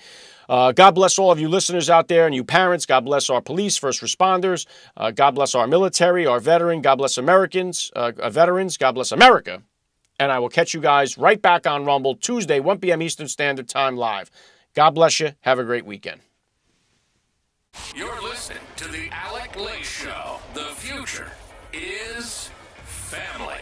Uh, God bless all of you listeners out there and you parents. God bless our police, first responders. Uh, God bless our military, our veteran. God bless Americans, uh, veterans. God bless America. And I will catch you guys right back on Rumble Tuesday, one P M Eastern Standard Time live. God bless you. Have a great weekend. You're listening to The Alec Lace Show. The future is family.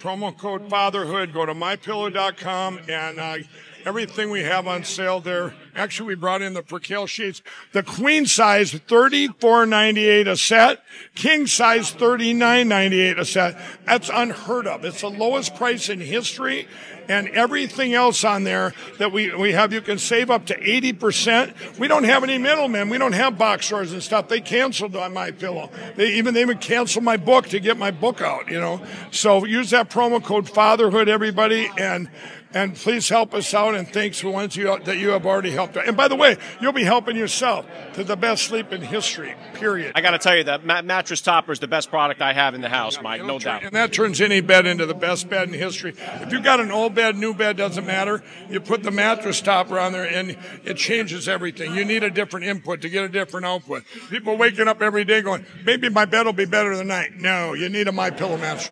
Promo code FATHERHOOD. Go to my pillow dot com and uh, everything we have on sale there. Actually, we brought in the percale sheets. The queen size, thirty-four ninety-eight a set. King size, thirty-nine ninety-eight a set. That's unheard of. It's the lowest price in history. And everything else on there that we, we have, you can save up to eighty percent. We don't have any middlemen. We don't have box stores and stuff. They canceled on MyPillow. They even, they even canceled my book to get my book out, you know. So use that promo code FATHERHOOD, everybody, and and please help us out, and thanks for the ones you, that you have already helped out. And by the way, you'll be helping yourself to the best sleep in history, period. I got to tell you, that mat mattress topper is the best product I have in the house, yeah, Mike, no doubt. And that turns any bed into the best bed in history. If you've got an old bed, new bed, doesn't matter. You put the mattress topper on there, and it changes everything. You need a different input to get a different output. People waking up every day going, maybe my bed will be better tonight. No, you need a MyPillow mattress.